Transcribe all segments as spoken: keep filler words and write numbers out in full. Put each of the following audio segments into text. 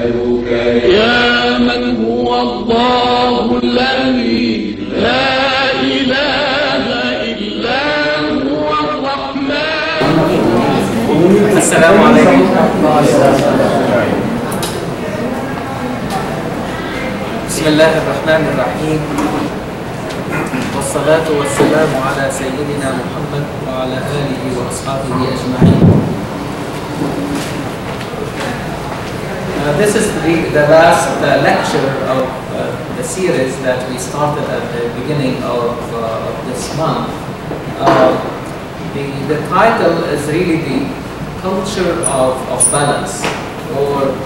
جلاله يا من هو الله الذي لا إله إلا هو الرحمن. السلام عليكم. بسم الله الرحمن الرحيم، والصلاة والسلام على سيدنا محمد وعلى آله وأصحابه أجمعين. Uh, this is the, the last uh, lecture of uh, the series that we started at the beginning of, uh, of this month. Uh, the, the title is really the culture of, of balance, or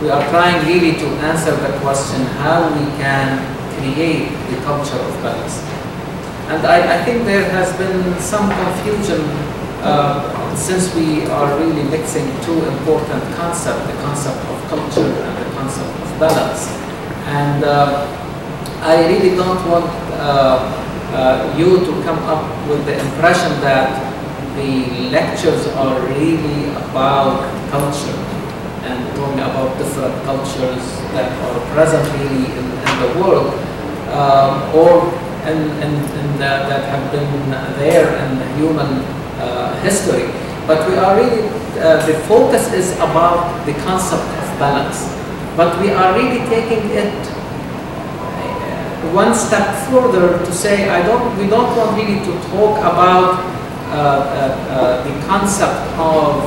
we are trying really to answer the question how we can create the culture of balance. And I, I think there has been some confusion uh, since we are really mixing two important concepts, the concept of culture and the concept of balance. And uh, I really don't want uh, uh, you to come up with the impression that the lectures are really about culture and talking about different cultures that are present really in, in the world, uh, or in, in, in the, that have been there in the human uh, history. But we are really, uh, the focus is about the concept of balance. But we are really taking it one step further to say, I don't, we don't want really to talk about uh, uh, uh, the concept of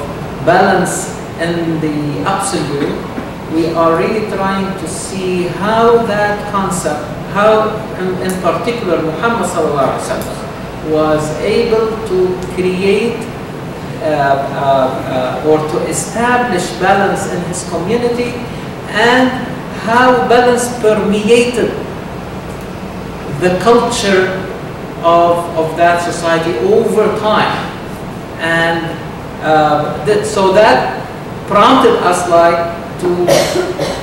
balance in the absolute. We are really trying to see how that concept, how in, in particular Muhammad sallallahu alaihi wasallam was able to create Uh, uh, uh, or to establish balance in his community, and how balance permeated the culture of, of that society over time. And uh, that, so that prompted us like to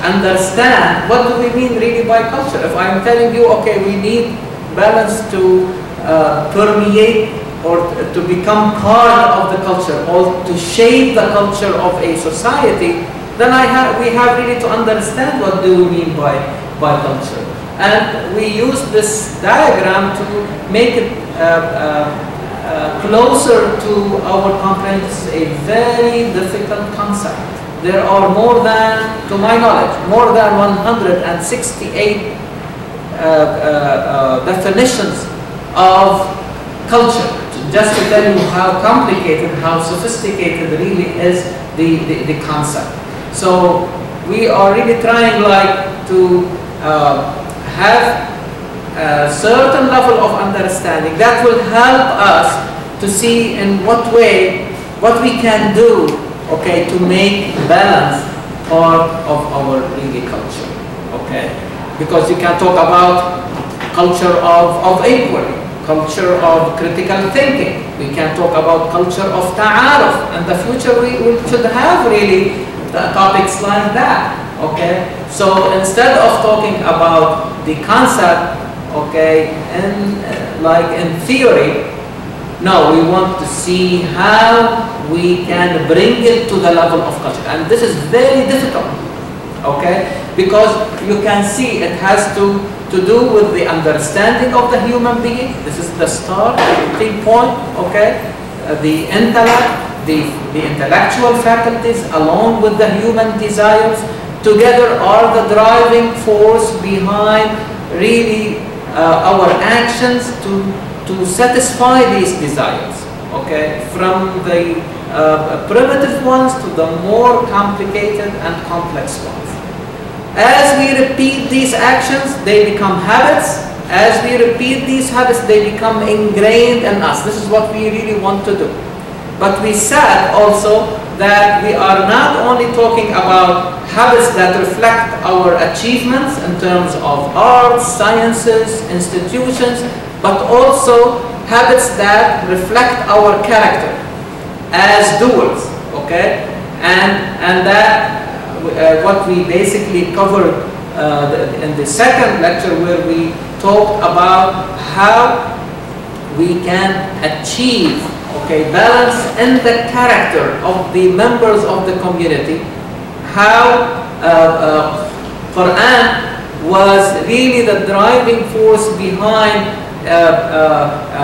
understand what do we mean really by culture. If I'm telling you, okay, we need balance to uh, permeate or to become part of the culture, or to shape the culture of a society, then I have, we have really to understand what do we mean by, by culture. And we use this diagram to make it uh, uh, uh, closer to our comprehension. It's a very difficult concept. There are more than, to my knowledge, more than one hundred sixty-eight uh, uh, uh, definitions of culture. Just to tell you how complicated, how sophisticated really is the, the, the concept. So we are really trying like to uh, have a certain level of understanding that will help us to see in what way, what we can do, okay, to make balance part of our really culture, okay? Because you can talk about culture of, of equality, culture of critical thinking. We can talk about culture of ta'aruf. In the future, we, we should have really topics like that, okay? So instead of talking about the concept, okay, and uh, like in theory, no, we want to see how we can bring it to the level of culture. And this is very difficult, okay? Because you can see it has to to do with the understanding of the human being. This is the start, the thing point, okay? Uh, the intellect, the, the intellectual faculties, along with the human desires, together are the driving force behind really uh, our actions to, to satisfy these desires, okay? From the uh, primitive ones to the more complicated and complex ones. As we repeat these actions, they become habits. As we repeat these habits, they become ingrained in us. This is what we really want to do. But we said also that we are not only talking about habits that reflect our achievements in terms of arts, sciences, institutions, but also habits that reflect our character as doers, okay? And, and that Uh, what we basically covered uh, the, in the second lecture, where we talked about how we can achieve, okay, balance in the character of the members of the community, how uh, uh, Quran was really the driving force behind uh, uh, uh,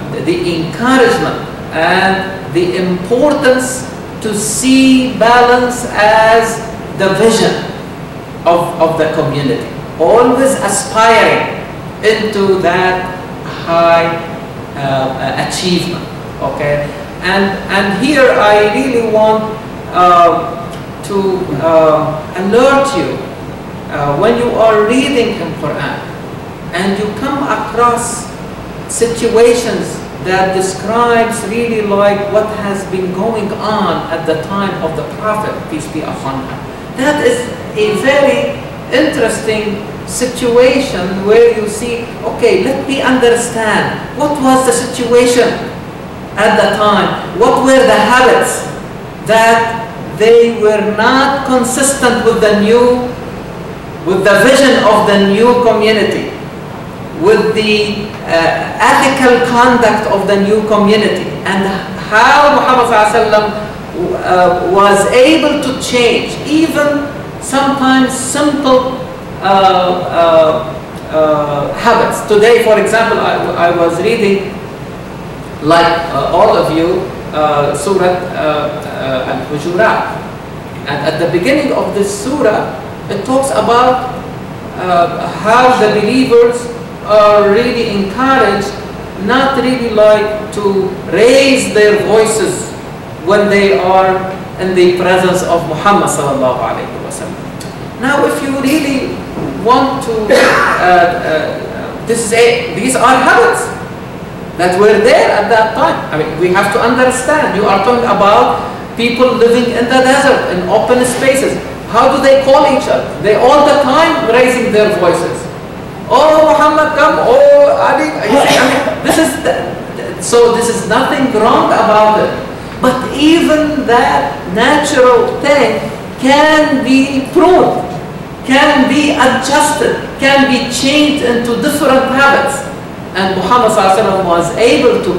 uh, the encouragement and the importance to see balance as the vision of, of the community, always aspiring into that high uh, achievement. Okay, and and here I really want uh, to uh, alert you uh, when you are reading in Quran and you come across situations that describes really like what has been going on at the time of the Prophet, peace be upon him. That is a very interesting situation where you see, okay, let me understand what was the situation at the time, what were the habits that they were not consistent with the new, with the vision of the new community, with the uh, ethical conduct of the new community, and how Muhammad uh, was able to change even sometimes simple uh, uh, uh, habits. Today, for example, I, I was reading, like uh, all of you, uh, Surah uh, uh, Al-Hujurat, and at the beginning of this surah, it talks about uh, how the believers are really encouraged not really like to raise their voices when they are in the presence of Muhammad sallallahu alaihi wasallam. Now, if you really want to, uh, uh, this is a, these are habits that were there at that time. I mean, we have to understand. You are talking about people living in the desert, in open spaces. How do they call each other? They all the time raising their voices. Oh, Muhammad, come! Oh, Ali! I mean, this is the, so. This is nothing wrong about it, but even that natural thing can be pruned, can be adjusted, can be changed into different habits. And Muhammad ﷺ was able to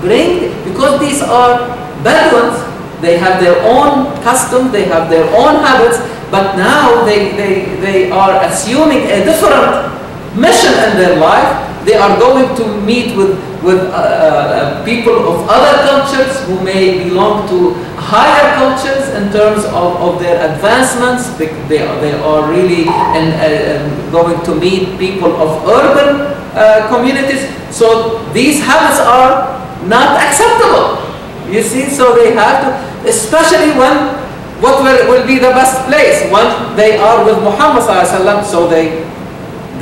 bring, because these are Bedouins. They have their own customs. They have their own habits. But now they they they are assuming a different mission in their life. They are going to meet with with uh, people of other cultures who may belong to higher cultures in terms of, of their advancements. They, they, are, they are really in, uh, going to meet people of urban uh, communities. So these habits are not acceptable, you see. So they have to, especially when, what will, will be the best place? When they are with Muhammad ﷺ, so they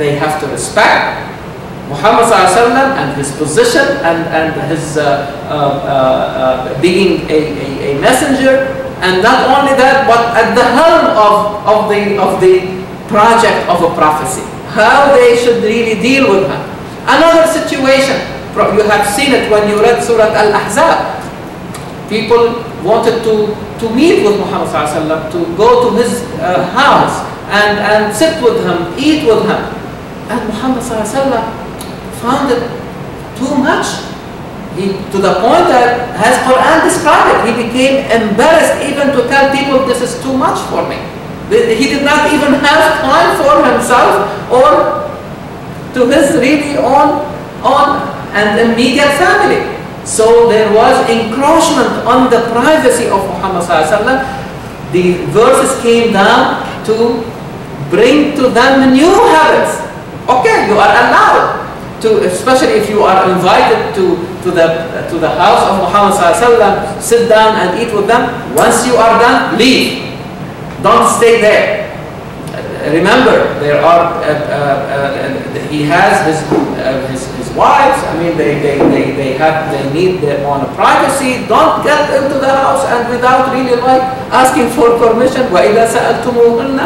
They have to respect Muhammad ﷺ and his position and, and his uh, uh, uh, being a, a, a messenger. And not only that, but at the helm of, of, the, of the project of a prophecy. How they should really deal with him. Another situation, you have seen it when you read Surah Al-Ahzab. People wanted to, to meet with Muhammad ﷺ, to go to his uh, house and, and sit with him, eat with him. And Muhammad found it too much, he, to the point that, as Quran described it, he became embarrassed even to tell people this is too much for me. He did not even have time for himself or to his really own, own and immediate family. So there was encroachment on the privacy of Muhammad. The verses came down to bring to them new habits. Okay, you are allowed to, especially if you are invited to, to, the, to the house of Muhammad ﷺ, sit down and eat with them. Once you are done, leave. Don't stay there. Remember, there are, uh, uh, uh, he has his, uh, his, his wives. I mean, they, they, they, they, have, they need their own privacy. Don't get into the house and without really like asking for permission. وَإِذَا سَأَلْتُمُوهُنَّ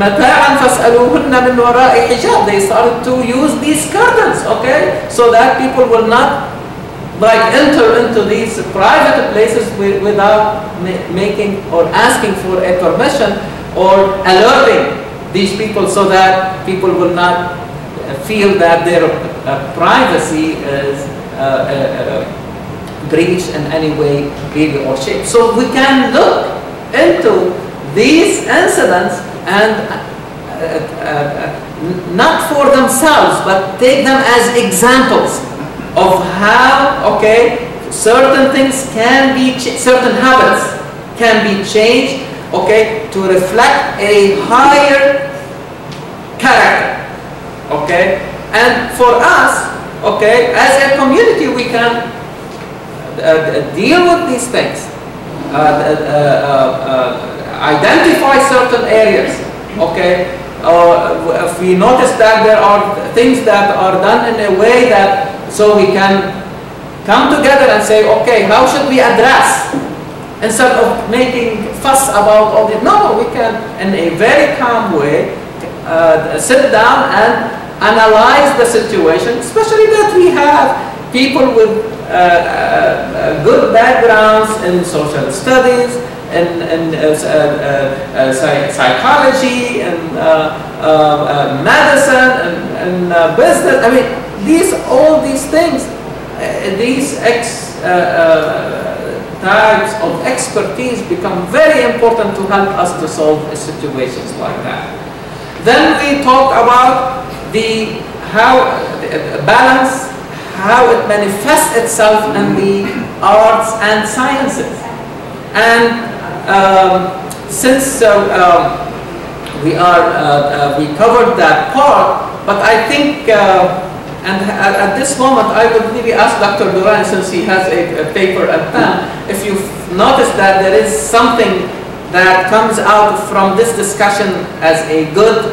مَتَاعًا فَاسْأَلُوهُنَّ مِنْ وَرَاءِ حِجَابٍ. They started to use these curtains, okay? So that people will not like enter into these private places without making or asking for a permission or alerting these people, so that people will not feel that their uh, privacy is uh, uh, uh, breached in any way, really or shape. So we can look into these incidents and uh, uh, uh, not for themselves, but take them as examples of how, okay, certain things can be, certain habits can be changed, okay, to reflect a higher character, okay. And for us, okay, as a community, we can uh, deal with these things, uh, uh, uh, uh, identify certain areas, okay. Uh, if we notice that there are things that are done in a way that, so we can come together and say, okay, how should we address, instead of making fuss about all this? No, we can, in a very calm way, uh, sit down and analyze the situation, especially that we have people with uh, uh, good backgrounds in social studies, in, in uh, uh, uh, psychology, in uh, uh, uh, medicine, and uh, business. I mean, these, all these things, Uh, these ex, uh, uh, types of expertise become very important to help us to solve situations like that. Then we talk about the how uh, balance, how it manifests itself in the arts and sciences. And um, since uh, um, we are uh, uh, we covered that part, but I think. Uh, And at this moment, I would maybe ask Doctor Duran, since he has a, a paper at pen, if you've noticed that there is something that comes out from this discussion as a good,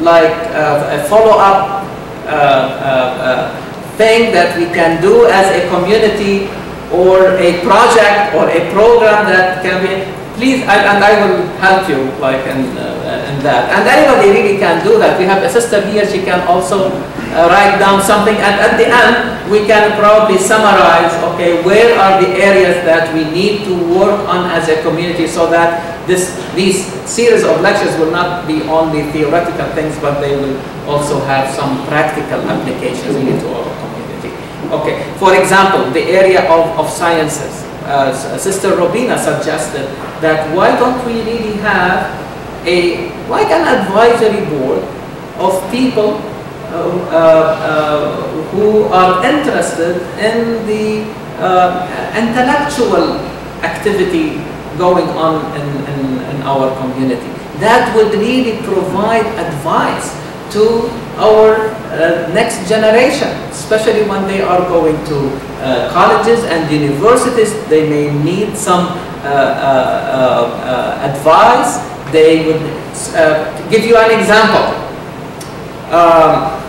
like uh, a follow-up uh, uh, uh, thing that we can do as a community, or a project, or a program that can be. Please, I, and I will help you, like, in, uh, in that. And anybody really can do that. We have a sister here, she can also uh, write down something. And at the end, we can probably summarize, okay, where are the areas that we need to work on as a community, so that this, these series of lectures will not be only theoretical things, but they will also have some practical applications into our community. Okay, for example, the area of, of sciences. Uh, Sister Robina suggested that why don't we really have a, like an advisory board of people uh, uh, uh, who are interested in the uh, intellectual activity going on in, in, in our community. That would really provide advice to our uh, next generation, especially when they are going to uh, colleges and universities. They may need some uh, uh, uh, advice. They would uh, give you an example. Um,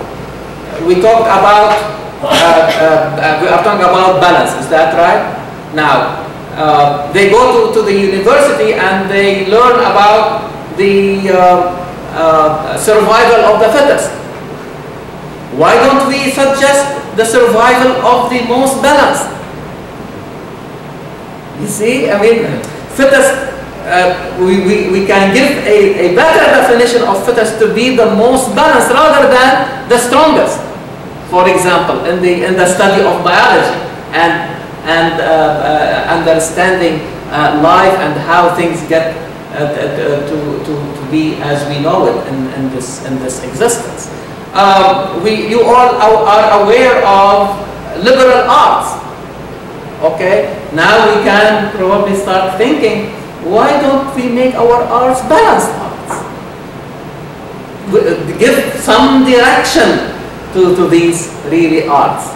we talked about, uh, uh, we are talking about balance, is that right? Now, uh, they go to, to the university and they learn about the uh, Uh, survival of the fittest. Why don't we suggest the survival of the most balanced? You see, I mean, fittest, uh, we, we, we can give a, a better definition of fittest to be the most balanced rather than the strongest, for example, in the, in the study of biology and, and uh, uh, understanding uh, life and how things get uh, to, to be as we know it in, in this in this existence. Um, we you all are aware of liberal arts. Okay, now we can probably start thinking, why don't we make our arts balanced arts? We, uh, give some direction to, to these really arts.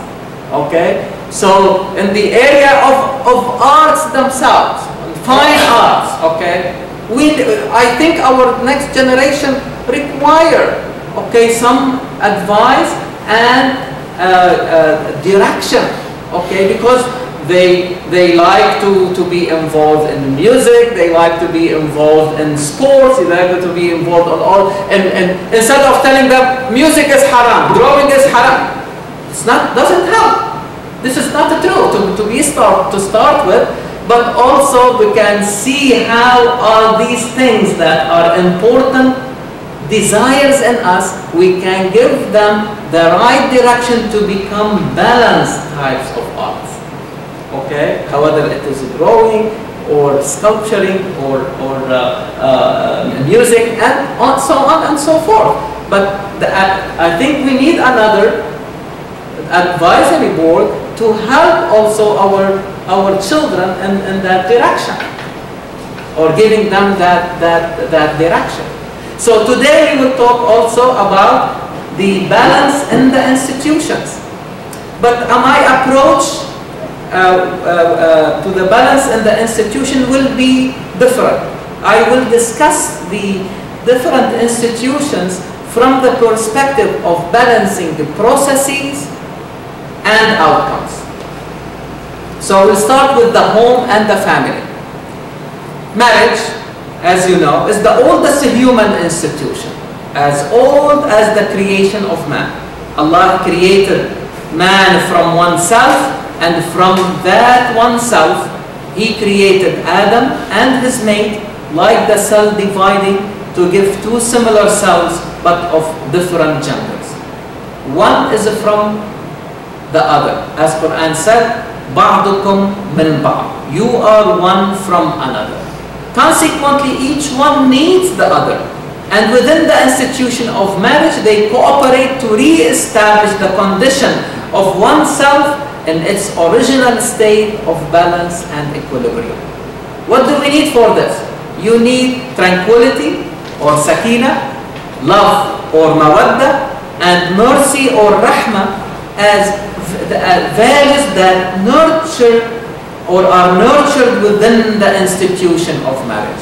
Okay, so in the area of, of arts themselves, fine arts, okay. We, I think our next generation require, okay, some advice and uh, uh, direction, okay, because they they like to to be involved in music, they like to be involved in sports, they like to be involved on all. And, and instead of telling them music is haram, drawing is haram, it's not doesn't help. This is not true to to be start to start with. But also we can see how all these things that are important desires in us, we can give them the right direction to become balanced types of arts. Okay, however it is growing, or sculpturing, or, or uh, uh, music, and on, so on and so forth. But the, I think we need another advisory board to help also our, our children in, in that direction, or giving them that, that, that direction. So today we will talk also about the balance in the institutions. But my approach uh, uh, uh, to the balance in the institution will be different. I will discuss the different institutions from the perspective of balancing the processes and outcomes. So we'll start with the home and the family. Marriage, as you know, is the oldest human institution, as old as the creation of man. Allah created man from oneself, and from that oneself he created Adam and his mate, like the cell dividing to give two similar cells but of different genders. One is from the other, as Quran said, "Ba'dukum min ba'd." You are one from another. Consequently, each one needs the other. And within the institution of marriage, they cooperate to re-establish the condition of oneself in its original state of balance and equilibrium. What do we need for this? You need tranquility or sakina, love or mawadda, and mercy or rahma as values that nurture or are nurtured within the institution of marriage.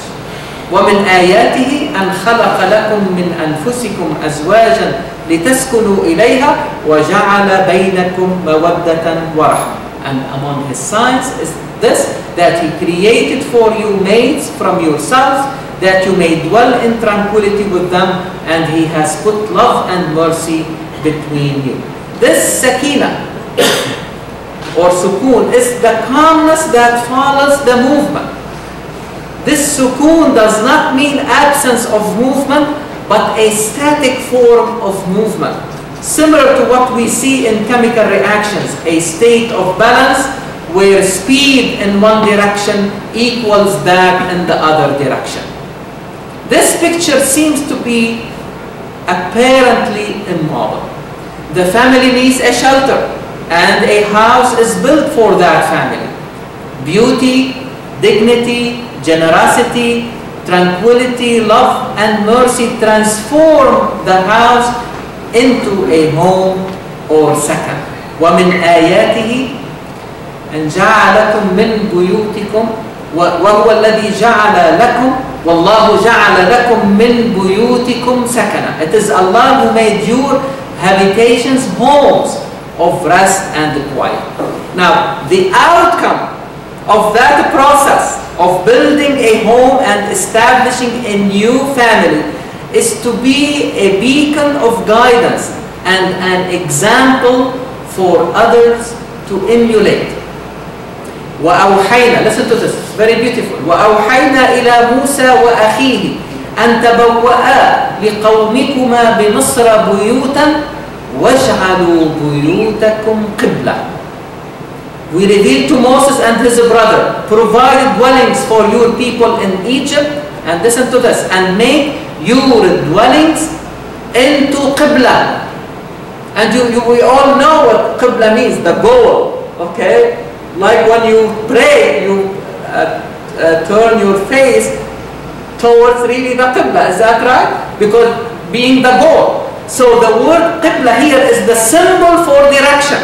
وَمِنْ آيَاتِهِ أَنْ خَلَقَ لَكُمْ مِنْ أَنفُسِكُمْ أَزْوَاجًا لِتَسْكُنُوا إِلَيْهَا وَجَعَلَ بَيْنَكُمْ مَوَدَّةً وَرَحْمَةً. And among his signs is this, that he created for you mates from yourselves, that you may dwell in tranquility with them, and he has put love and mercy between you. This sakina or sukoon is the calmness that follows the movement. This sukoon does not mean absence of movement, but a static form of movement, similar to what we see in chemical reactions, a state of balance where speed in one direction equals that in the other direction. This picture seems to be apparently immobile. The family needs a shelter, and a house is built for that family. Beauty, dignity, generosity, tranquility, love, and mercy transform the house into a home or sakan. وَمِنْ آيَاتِهِ أَنْ جَعَلَكُمْ مِنْ بُيُوتِكُمْ وَهُوَ الَّذِي جَعَلَ لَكُمْ وَاللَّهُ جَعَلَ لَكُمْ مِنْ بُيُوتِكُمْ سَكَنًا. It is Allah who made your habitations homes of rest and quiet. Now, the outcome of that process of building a home and establishing a new family is to be a beacon of guidance and an example for others to emulate. وَأَوْحَيْنَا, listen to this, it's very beautiful. وَأَوْحَيْنَا إِلَى مُوسَى وَأَخِيهِ أَن تَبَوَّآ لِقَوْمِكُمَا بِمِصْرَ بُيُوتًا وَاجْعَلُوا بُيُوتَكُمْ قِبْلَةً. We revealed to Moses and his brother, provide dwellings for your people in Egypt, and listen to this, and make your dwellings into Qibla. And you, you, we all know what Qibla means, the goal, okay? Like when you pray, you uh, uh, turn your face towards really the Qibla, is that right? Because being the goal. So the word Qibla here is the symbol for direction.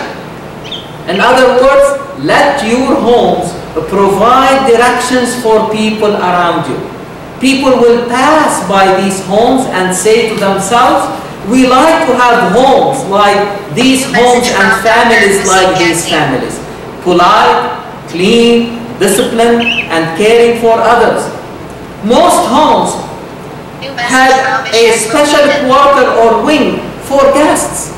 In other words, let your homes provide directions for people around you. People will pass by these homes and say to themselves, we like to have homes like these homes and families like these families. Polite, clean, disciplined, and caring for others. Most homes have a special quarter or wing for guests.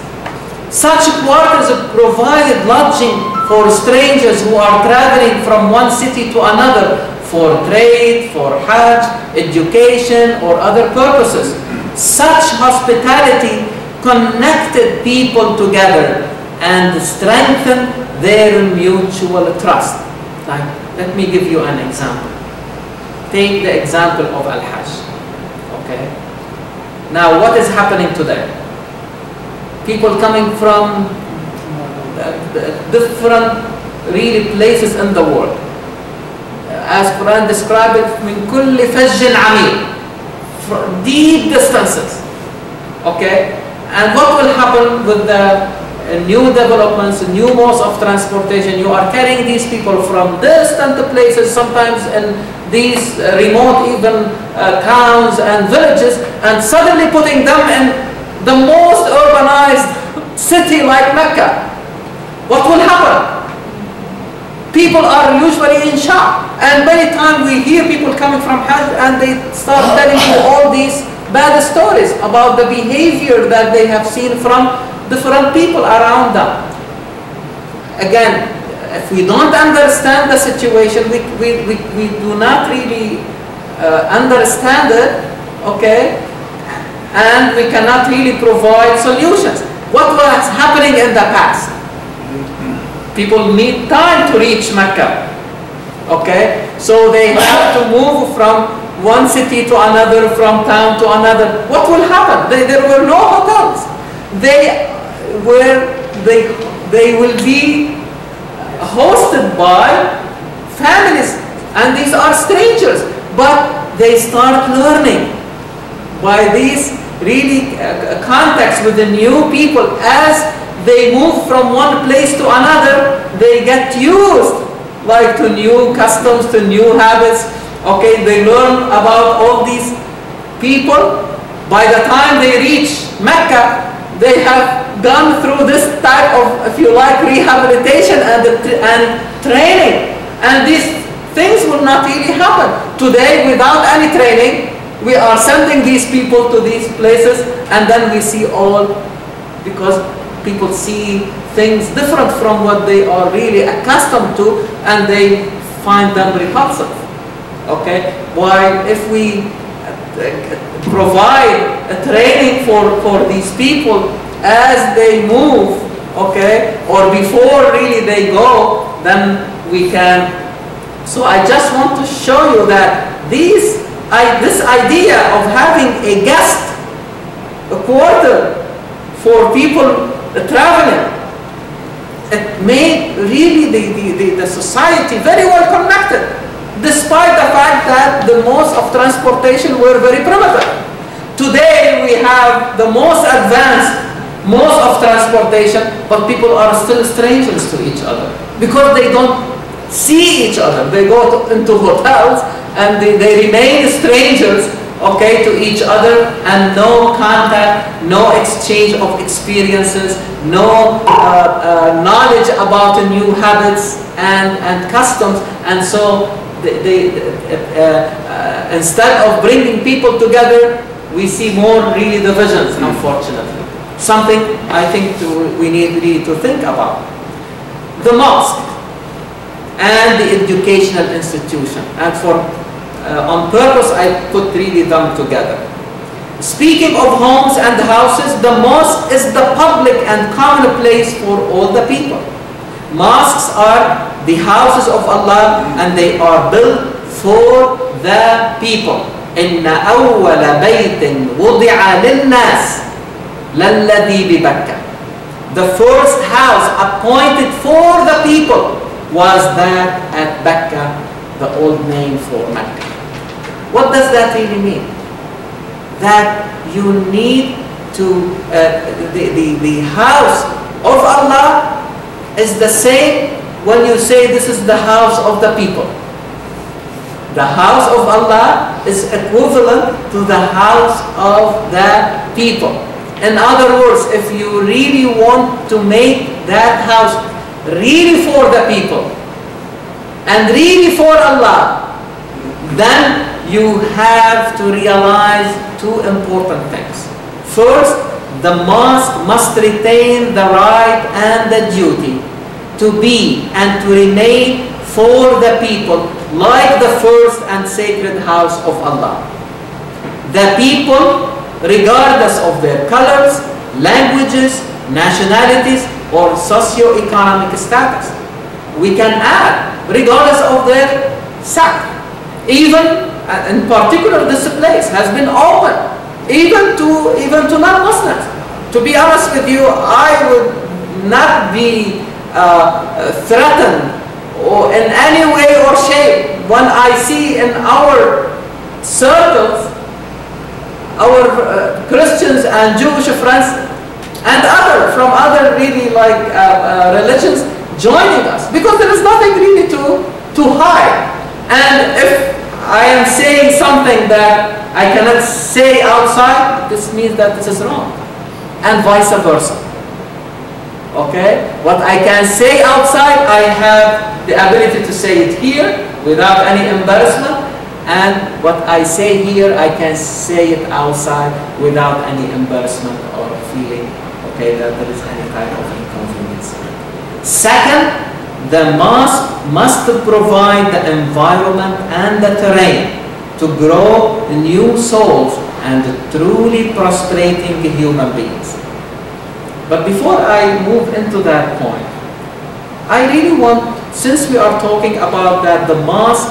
Such quarters provided lodging for strangers who are traveling from one city to another for trade, for hajj, education, or other purposes. Such hospitality connected people together and strengthened their mutual trust. Like Let me give you an example. Take the example of Al-Hajj. Okay. Now, what is happening today? People coming from different really places in the world. As Quran described it, من كل فج عميق, from deep distances. Okay. And what will happen with the new developments, new modes of transportation? You are carrying these people from distant places, sometimes in these remote even uh, towns and villages, and suddenly putting them in the most urbanized city like Mecca. What will happen? People are usually in shock, and many times we hear people coming from Hajj and they start telling you all these bad stories about the behavior that they have seen from different people around them. Again, if we don't understand the situation, we, we, we, we do not really uh, understand it, okay? And we cannot really provide solutions. What was happening in the past? People need time to reach Mecca, okay? So they have to move from one city to another, from town to another. What will happen? They, there were no hotels. They were they they will be hosted by families, and these are strangers, but they start learning by these really uh, contacts with the new people. As they move from one place to another, they get used like to new customs, to new habits. Okay, they learn about all these people. By the time they reach Mecca, they have gone through this type of, if you like, rehabilitation and, and training. And these things will not really happen. Today, without any training, we are sending these people to these places, and then we see all, because people see things different from what they are really accustomed to, and they find them repulsive. Okay? While if we provide a training for, for these people as they move, okay, or before really they go, then we can. So I just want to show you that these, I, this idea of having a guest a quarter for people traveling, it made really the, the, the, the society very well connected, despite the fact that the modes of transportation were very primitive. Today we have the most advanced modes of transportation, but people are still strangers to each other because they don't see each other. They go to, into hotels, and they, they remain strangers, okay, to each other, and no contact, no exchange of experiences, no uh, uh, knowledge about new habits and, and customs. And so They, they, uh, uh, instead of bringing people together, we see more really divisions, unfortunately. Something I think to, we need really to think about. The mosque and the educational institution, and for uh, on purpose I put really them together. Speaking of homes and houses, the mosque is the public and common place for all the people. Mosques are the houses of Allah, and they are built for the people. إِنَّ أَوَّلَ بَيْتٍ وُضِعَ لِلنَّاسِ لَلَّذِي بِبَكَّةٍ. The first house appointed for the people was that at Becca, the old name for Mecca. What does that really mean? That you need to, uh, the, the, the house of Allah is the same when you say this is the house of the people. The house of Allah is equivalent to the house of the people. In other words, if you really want to make that house really for the people and really for Allah, then you have to realize two important things. First, the mosque must retain the right and the duty to be and to remain for the people like the first and sacred house of Allah. The people, regardless of their colors, languages, nationalities, or socio-economic status. We can add regardless of their sect. Even, and in particular, this place has been open even to even to non-Muslims. To be honest with you, I would not be uh, threatened or in any way or shape when I see in our circles our uh, Christians and Jewish friends and other from other really like uh, uh, religions joining us, because there is nothing really to to hide. And if I am saying something that I cannot say outside, this means that this is wrong, and vice versa. Okay, what I can say outside, I have the ability to say it here without any embarrassment, and what I say here, I can say it outside without any embarrassment or feeling okay that there is any type of inconvenience. Second, the mosque must provide the environment and the terrain to grow new souls and truly prostrating human beings. But before I move into that point, I really want, since we are talking about that the mosque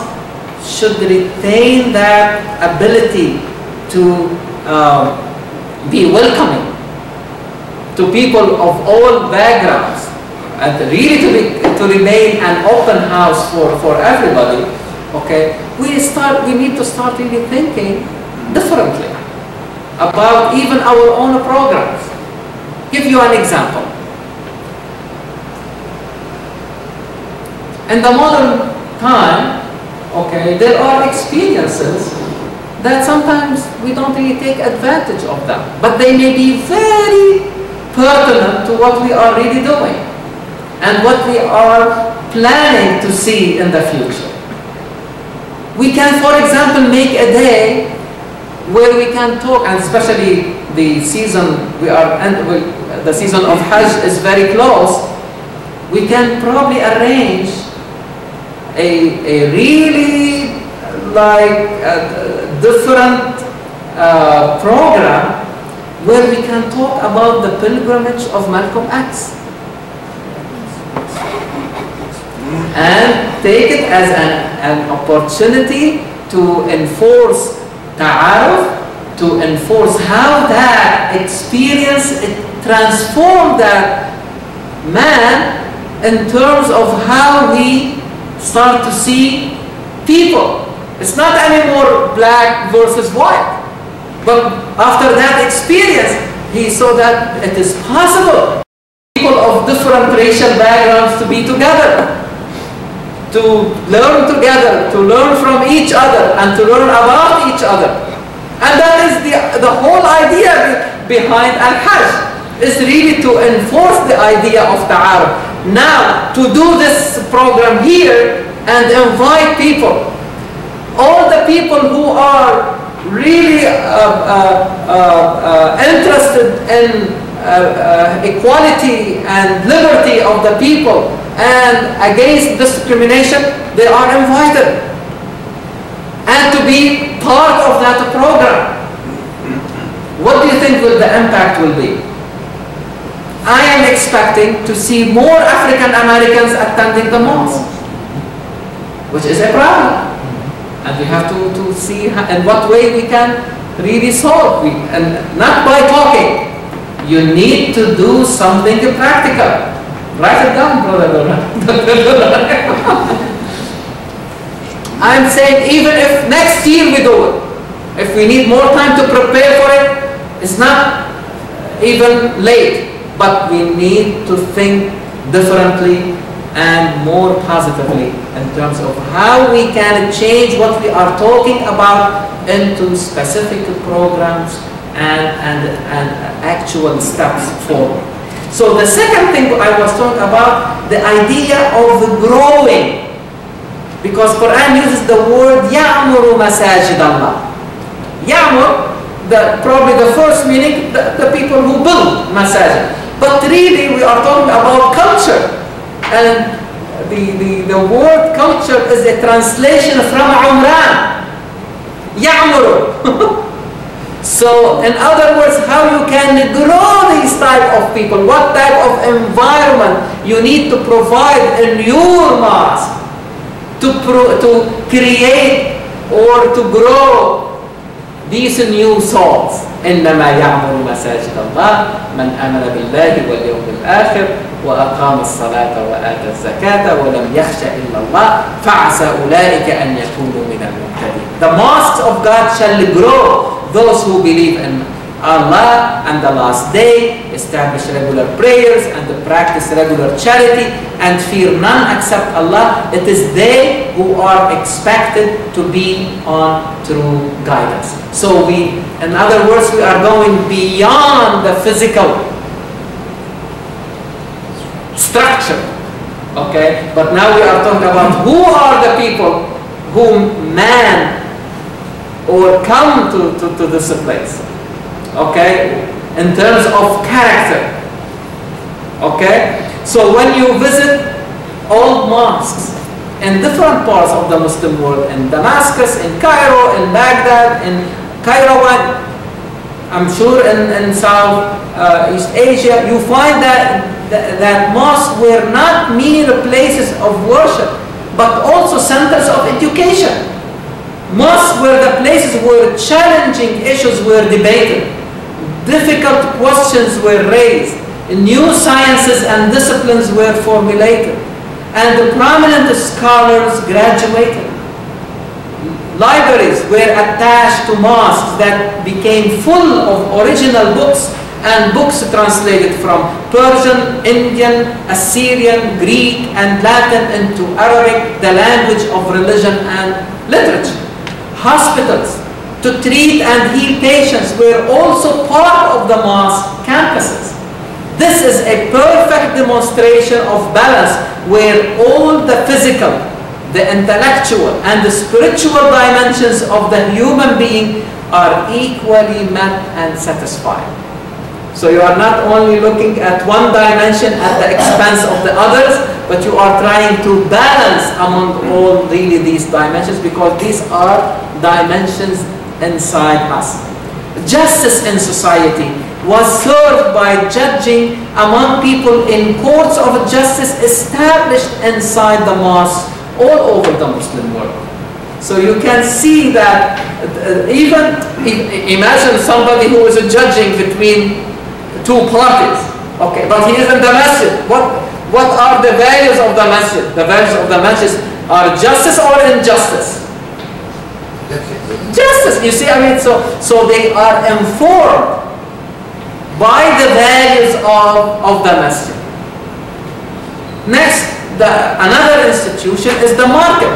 should retain that ability to uh, be welcoming to people of all backgrounds, and really to, be, to remain an open house for, for everybody, okay, we, start, we need to start really thinking differently about even our own programs. Give you an example. In the modern time, okay, there are experiences that sometimes we don't really take advantage of them, but they may be very pertinent to what we are really doing and what we are planning to see in the future. We can, for example, make a day where we can talk, and especially the season we are, and we, the season of Hajj is very close. We can probably arrange a, a really like a different uh, program where we can talk about the pilgrimage of Malcolm X and take it as an, an opportunity to enforce ta'aruf, to enforce how that experience it transformed that man in terms of how we start to see people. It's not anymore black versus white, but after that experience, he saw that it is possible people of different racial backgrounds to be together, to learn together, to learn from each other, and to learn about each other. And that is the, the whole idea behind Al-Hajj, is really to enforce the idea of ta'aruf. Now, to do this program here and invite people, all the people who are really uh, uh, uh, uh, interested in uh, uh, equality and liberty of the people and against discrimination, they are invited and to be part of that program. What do you think will the impact will be? I am expecting to see more African Americans attending the mosque, which is a problem, and we have to, to see how, in what way we can really solve it, and not by talking. You need to do something practical. Write it down, brother. I'm saying, even if next year we do it, if we need more time to prepare for it, it's not even late, but we need to think differently and more positively in terms of how we can change what we are talking about into specific programs and, and, and actual steps forward. So the second thing I was talking about, the idea of the growing, because Quran uses the word يَعْمُرُ مَسَاجِدَ اللَّهِ. يَعْمُر, the, probably the first meaning, the, the people who build masajid. But really we are talking about culture. And the, the, the word culture is a translation from Umran. يَعْمُرُ. So in other words, how you can grow these type of people, what type of environment you need to provide in your mosque to, pro to create or to grow these new souls. إنما يعمر مساجد الله من آمن بالله واليوم الآخر وأقام الصلاة وآتى الزكاة ولم يخش إلا الله فعسى أولئك أن يكونوا من المهتدين. The mosques of God shall grow those who believe in Allah and the last day, establish regular prayers and practice regular charity and fear none except Allah. It is they who are expected to be on true guidance. So we, in other words, we are going beyond the physical structure, okay? But now we are talking about who are the people whom man or come to, to, to this place. Okay, in terms of character. Okay, so when you visit old mosques in different parts of the Muslim world, in Damascus, in Cairo, in Baghdad, in Cairo, I'm sure in, in South uh, East Asia, you find that, that that mosques were not mere places of worship, but also centers of education. Mosques were the places where challenging issues were debated. Difficult questions were raised, new sciences and disciplines were formulated, and the prominent scholars graduated. Libraries were attached to mosques that became full of original books and books translated from Persian, Indian, Assyrian, Greek, and Latin into Arabic, the language of religion and literature. Hospitals to treat and heal patients were also part of the mosque campuses. This is a perfect demonstration of balance where all the physical, the intellectual, and the spiritual dimensions of the human being are equally met and satisfied. So you are not only looking at one dimension at the expense of the others, but you are trying to balance among all really these dimensions, because these are dimensions inside us. Justice in society was served by judging among people in courts of justice established inside the mosque all over the Muslim world. So you can see that even imagine somebody who is judging between two parties, okay, but he is in the masjid. What, what are the values of the masjid? The values of the masjid are justice or injustice? Justice, you see, I mean, so, so they are informed by the values of, of the masjid. Next, the, another institution is the market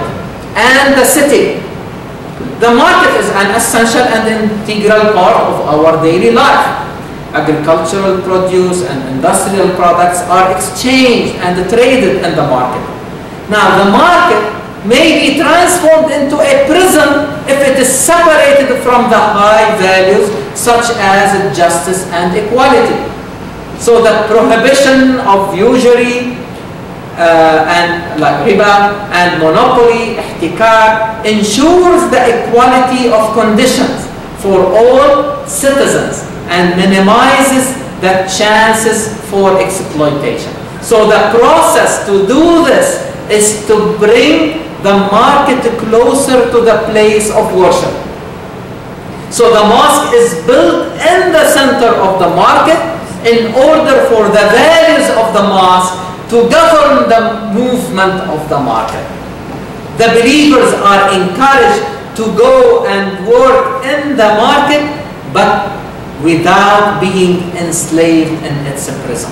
and the city. The market is an essential and integral part of our daily life. Agricultural produce and industrial products are exchanged and traded in the market. Now, the market may be transformed into a prison if it is separated from the high values such as justice and equality. So the prohibition of usury uh, and like riba and monopoly, ihtikar, ensures the equality of conditions for all citizens and minimizes the chances for exploitation. So the process to do this is to bring the market closer to the place of worship. So the mosque is built in the center of the market in order for the values of the mosque to govern the movement of the market. The believers are encouraged to go and work in the market, but without being enslaved in its prison.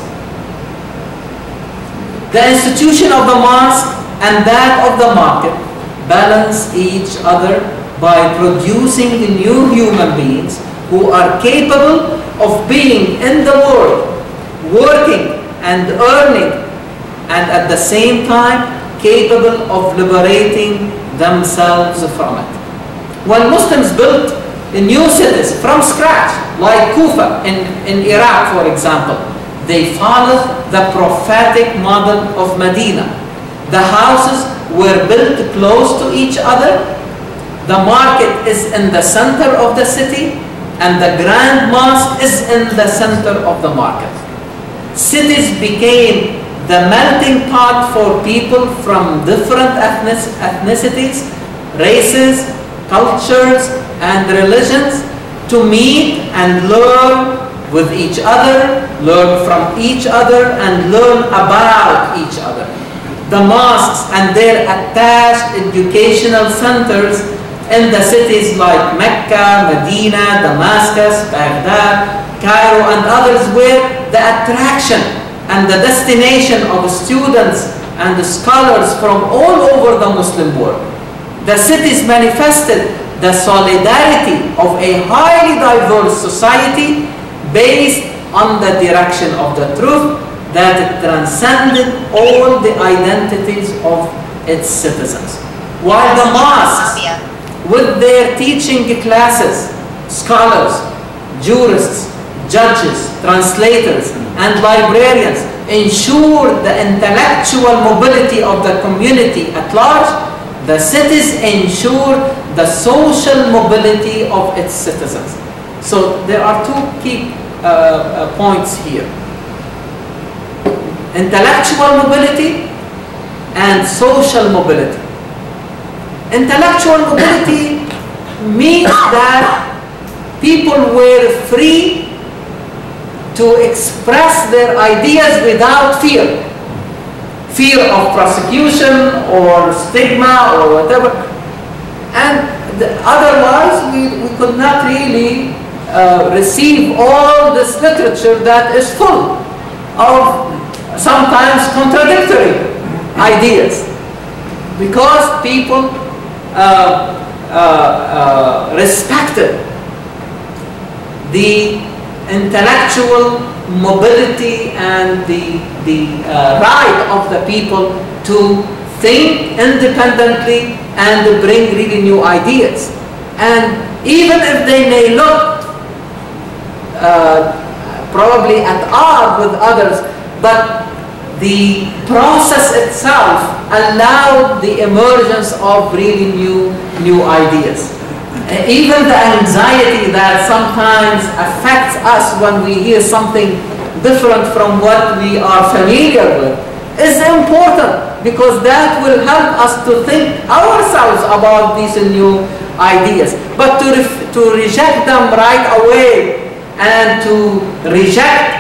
The institution of the mosque and that of the market balance each other by producing the new human beings who are capable of being in the world, working and earning, and at the same time capable of liberating themselves from it. When Muslims built the new cities from scratch, like Kufa in, in Iraq, for example, they followed the prophetic model of Medina. The houses were built close to each other, the market is in the center of the city, and the grand mosque is in the center of the market. Cities became the melting pot for people from different ethnicities, races, cultures, and religions to meet and learn with each other, learn from each other, and learn about each other. The mosques and their attached educational centers in the cities like Mecca, Medina, Damascus, Baghdad, Cairo, and others were the attraction and the destination of students and scholars from all over the Muslim world. The cities manifested the solidarity of a highly diverse society based on the direction of the truth that it transcended all the identities of its citizens. While the mosques, with their teaching classes, scholars, jurists, judges, translators, and librarians, ensured the intellectual mobility of the community at large, the cities ensured the social mobility of its citizens. So there are two key uh, points here. Intellectual mobility and social mobility. Intellectual mobility means that people were free to express their ideas without fear. Fear of prosecution or stigma or whatever. And the, otherwise we, we could not really uh, receive all this literature that is full of sometimes contradictory ideas, because people uh, uh, uh, respected the intellectual mobility and the, the uh, right of the people to think independently and to bring really new ideas. And even if they may look uh, probably at odds with others, but the process itself allowed the emergence of really new, new ideas. Even the anxiety that sometimes affects us when we hear something different from what we are familiar with is important, because that will help us to think ourselves about these new ideas. But to, ref to reject them right away and to reject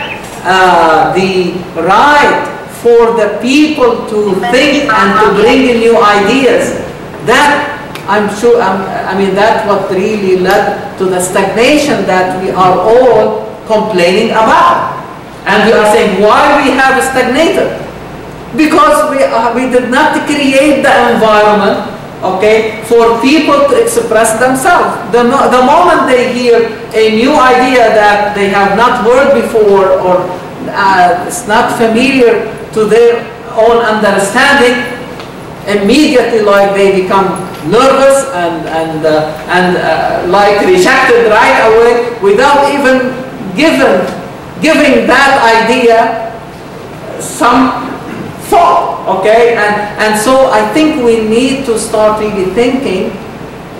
Uh, the right for the people to think and to bring in new ideas, that I'm sure, I'm, I mean, that's what really led to the stagnation that we are all complaining about. And we are saying, why we have stagnated? Because we, uh, we did not create the environment, okay, for people to express themselves. The, the moment they hear a new idea that they have not heard before or uh, it's not familiar to their own understanding, immediately like they become nervous and, and, uh, and uh, like rejected right away without even given, giving that idea some thought, okay? And, and so I think we need to start really thinking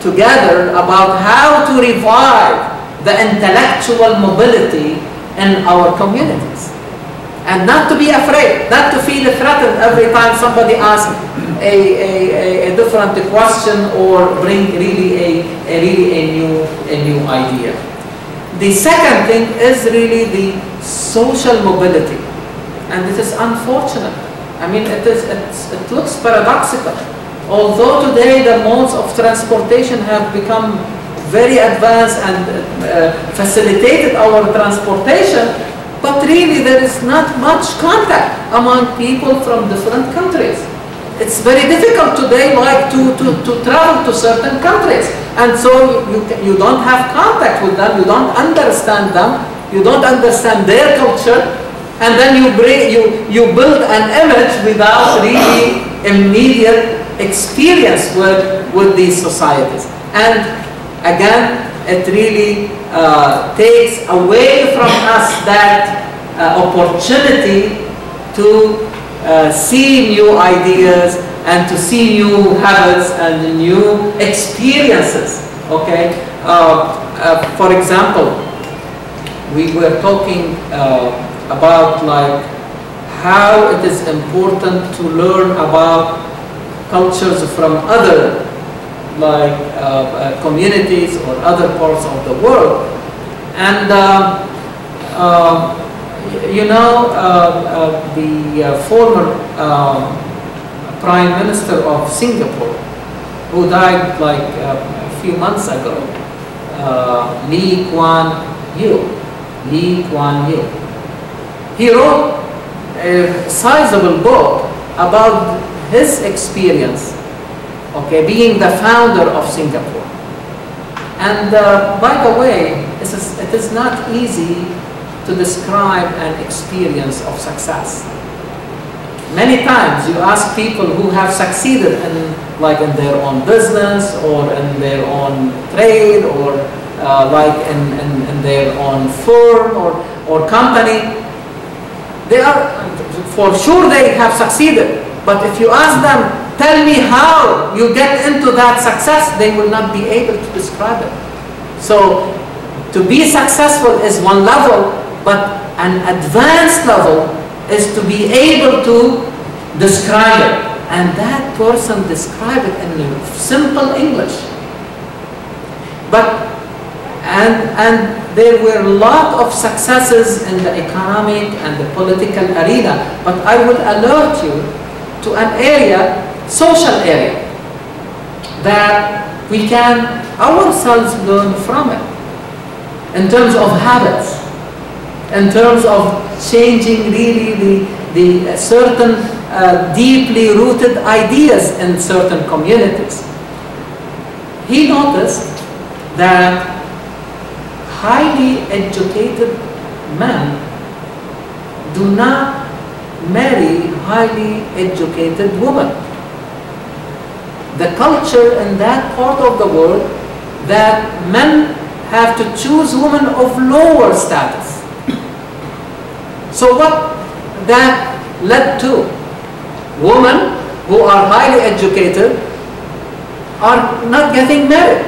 together about how to revive the intellectual mobility in our communities. And not to be afraid, not to feel threatened every time somebody asks a, a, a, a different question or bring really a, a, really a, new, a new idea. The second thing is really the social mobility. And this is unfortunate. I mean, it, is, it's, it looks paradoxical. Although today the modes of transportation have become very advanced and uh, facilitated our transportation, but really there is not much contact among people from different countries. It's very difficult today like to, to, to travel to certain countries. And so you, you don't have contact with them, you don't understand them, you don't understand their culture, and then you, bring, you, you build an image without really immediate experience with, with these societies. And again, it really uh, takes away from us that uh, opportunity to uh, see new ideas and to see new habits and new experiences. Okay? Uh, uh, for example, we were talking uh, about like how it is important to learn about cultures from other like uh, communities or other parts of the world. And uh, uh, you know, uh, uh, the uh, former um, Prime Minister of Singapore, who died like uh, a few months ago, uh, Lee Kuan Yew, Lee Kuan Yew, he wrote a sizable book about his experience, okay, being the founder of Singapore. And uh, by the way, it is, it is not easy to describe an experience of success. Many times you ask people who have succeeded in, like in their own business or in their own trade or uh, like in, in, in their own firm or, or company, they are, for sure they have succeeded. But if you ask them, tell me how you get into that success, they will not be able to describe it. So to be successful is one level, but an advanced level is to be able to describe it. And that person described it in simple English. But And, and there were a lot of successes in the economic and the political arena. But I will alert you to an area, social area, that we can ourselves learn from it. In terms of habits, in terms of changing really the, the certain uh, deeply rooted ideas in certain communities. He noticed that highly educated men do not marry highly educated women. The culture in that part of the world that men have to choose women of lower status. So what that led to? Women who are highly educated are not getting married.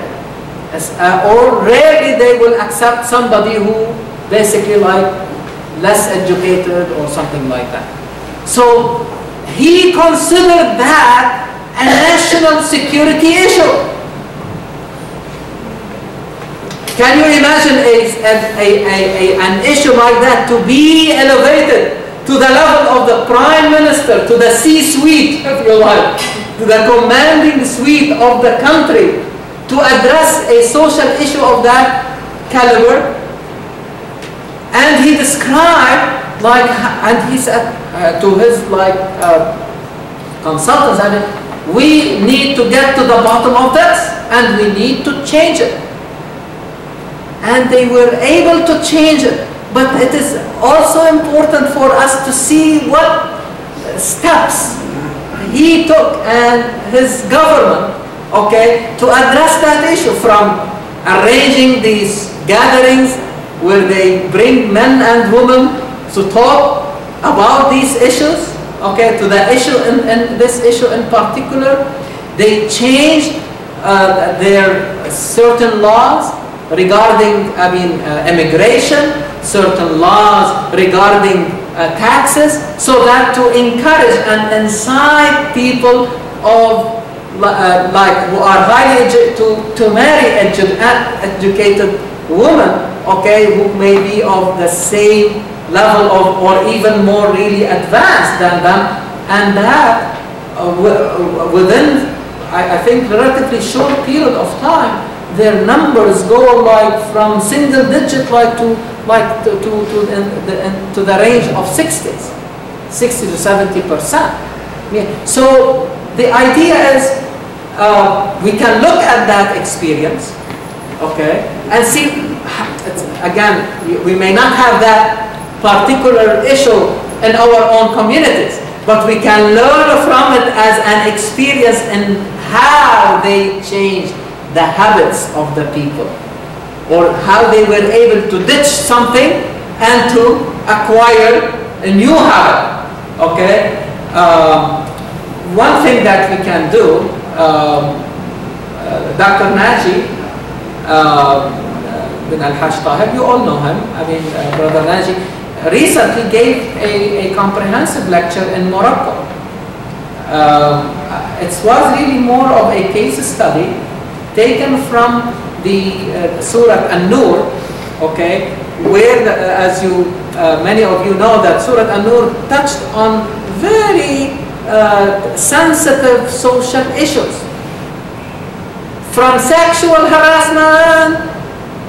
As, uh, or rarely they will accept somebody who basically like less educated or something like that. So he considered that a national security issue. Can you imagine a, a, a, a, an issue like that to be elevated to the level of the Prime Minister, to the C-suite, if you like, to the commanding suite of the country, to address a social issue of that caliber? And he described, like, and he said uh, to his like uh, consultants, I mean, we need to get to the bottom of this, and we need to change it. And they were able to change it, but it is also important for us to see what steps he took and his government, okay, to address that issue, from arranging these gatherings where they bring men and women to talk about these issues, okay, to the issue and, and this issue in particular. They changed uh, their certain laws regarding, I mean, uh, immigration, certain laws regarding uh, taxes, so that to encourage and incite people of Uh, like who are highly edu to, to marry edu educated women, okay, who may be of the same level of or even more really advanced than them, and that uh, within, I, I think, relatively short period of time, their numbers go like from single digit like to like to to, to, in the, in, to the range of sixties, sixty to seventy percent. Yeah. So the idea is uh, we can look at that experience, okay, and see, again, we may not have that particular issue in our own communities, but we can learn from it as an experience in how they changed the habits of the people, or how they were able to ditch something and to acquire a new habit, okay. Um, One thing that we can do, um, uh, Doctor Naji uh, bin Al-Hajj Tahir, you all know him, I mean, uh, Brother Naji, recently gave a, a comprehensive lecture in Morocco. Um, it was really more of a case study taken from the uh, Surah An-Nur, okay, where the, uh, as you uh, many of you know that Surah An-Nur touched on very uh, sensitive social issues, from sexual harassment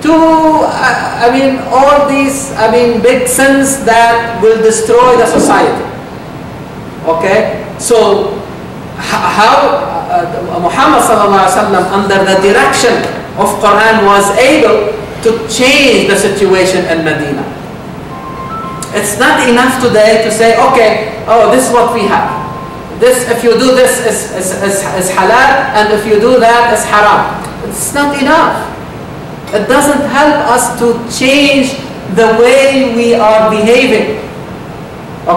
to uh, I mean all these I mean big sins that will destroy the society. Okay, so how uh, Muhammad sallallahu alaihi wasallam, under the direction of Quran, was able to change the situation in Medina. It's not enough today to say, okay, oh, this is what we have. This, if you do this, is is, is, is halal, and if you do that, is haram. It's not enough. It doesn't help us to change the way we are behaving.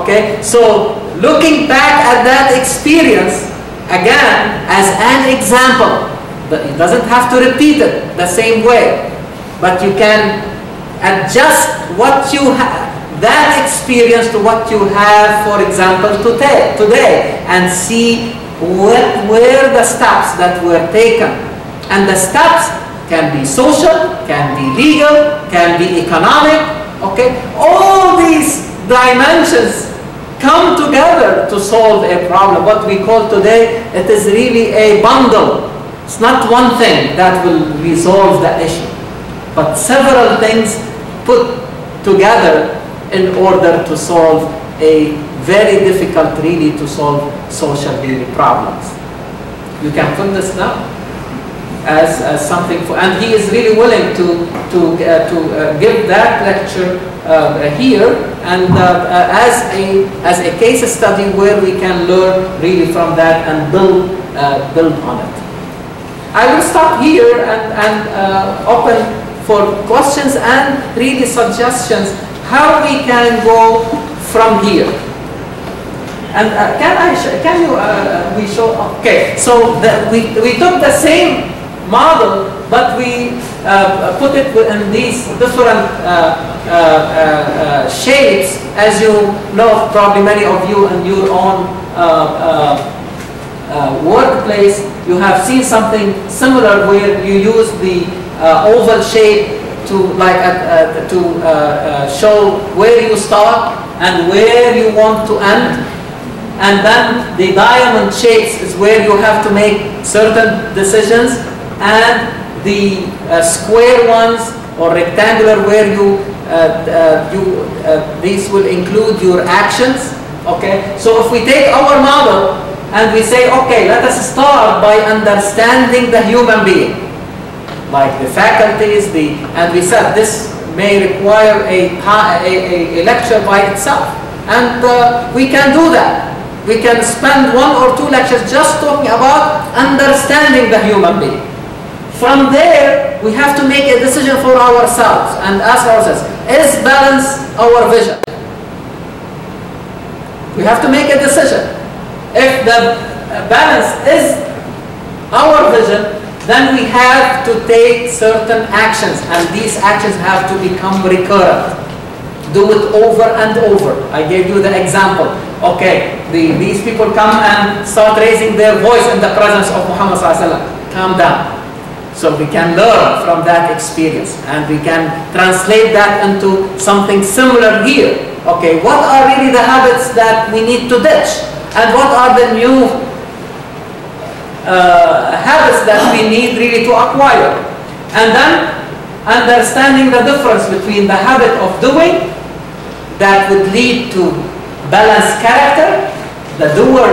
Okay, so looking back at that experience, again, as an example, it doesn't have to repeat it the same way, but you can adjust what you have, that experience, to what you have, for example, today, today, and see where, where the steps that were taken. And the steps can be social, can be legal, can be economic, okay? All these dimensions come together to solve a problem. What we call today, it is really a bundle. It's not one thing that will resolve the issue, but several things put together in order to solve a very difficult, really, to solve social really problems. You can put this now as, as something for, and he is really willing to, to, uh, to uh, give that lecture uh, here, and uh, uh, as, a, as a case study where we can learn really from that and build, uh, build on it. I will stop here and, and uh, open for questions and really suggestions how we can go from here. And uh, can I? Sh can you? Uh, we show. Okay. So the, we we took the same model, but we uh, put it in these different uh, uh, uh, shapes, as you know, probably many of you in your own Uh, uh, Uh, workplace. You have seen something similar where you use the uh, oval shape to like uh, uh, to uh, uh, show where you start and where you want to end, and then the diamond shapes is where you have to make certain decisions, and the uh, square ones or rectangular where you uh, uh, you uh, these will include your actions. Okay, so if we take our model and we say, okay, let us start by understanding the human being, like the faculties, the, and we said this may require a, a, a lecture by itself, and uh, we can do that. We can spend one or two lectures just talking about understanding the human being. From there, we have to make a decision for ourselves and ask ourselves, is balance our vision? We have to make a decision. If the balance is our vision, then we have to take certain actions, and these actions have to become recurrent. Do it over and over. I gave you the example. Okay, the, these people come and start raising their voice in the presence of Muhammad sallallahu alaihi wasallam. Calm down. So we can learn from that experience, and we can translate that into something similar here. Okay, what are really the habits that we need to ditch? And what are the new uh, habits that we need really to acquire? And then understanding the difference between the habit of doing that would lead to balanced character, the doer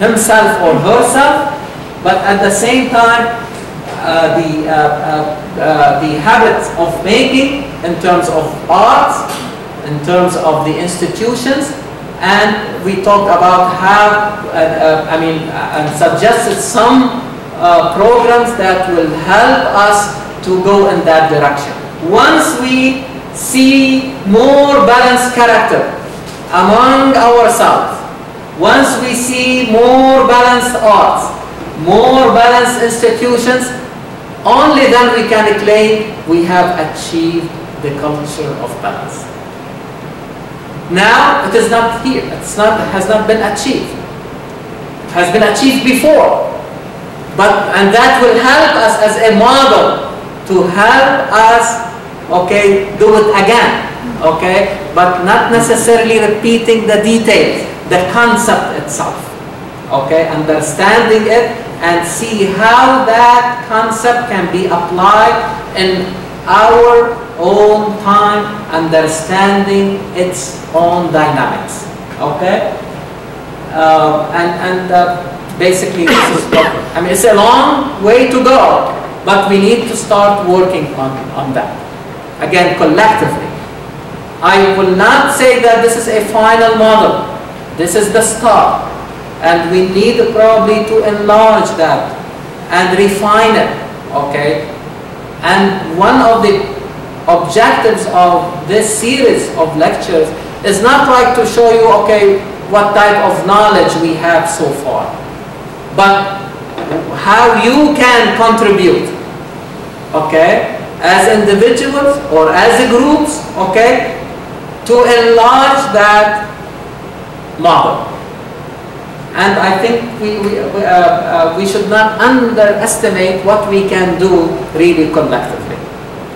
himself or herself, but at the same time uh, the, uh, uh, uh, the habits of making in terms of arts, in terms of the institutions. And we talked about how, uh, uh, I mean, uh, and suggested some uh, programs that will help us to go in that direction. Once we see more balanced character among ourselves, once we see more balanced arts, more balanced institutions, only then we can claim we have achieved the culture of balance. Now it is not here. It's not, it has not been achieved. It has been achieved before. But, and that will help us as a model to help us, okay, do it again, okay? But not necessarily repeating the details, the concept itself, okay? Understanding it and see how that concept can be applied in our own time, understanding its own dynamics, okay? Uh, and and uh, basically, this is what, I mean, it's a long way to go, but we need to start working on, on that. Again, collectively. I will not say that this is a final model. This is the start. And we need probably to enlarge that and refine it, okay? And one of the objectives of this series of lectures is not like to show you, okay, what type of knowledge we have so far, but how you can contribute, okay, as individuals or as groups, okay, to enlarge that model. And I think we, we, uh, uh, we should not underestimate what we can do really collectively,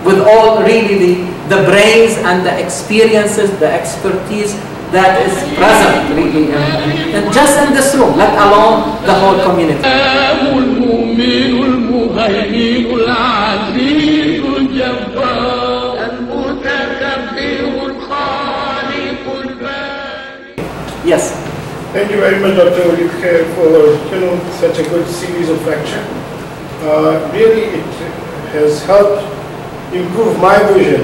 with all really the, the brains and the experiences, the expertise that is present really, and just in this room, let alone the whole community. Yes. Thank you very much, Doctor Walid Khayr, for you know such a good series of lectures. Uh, really, it has helped improve my vision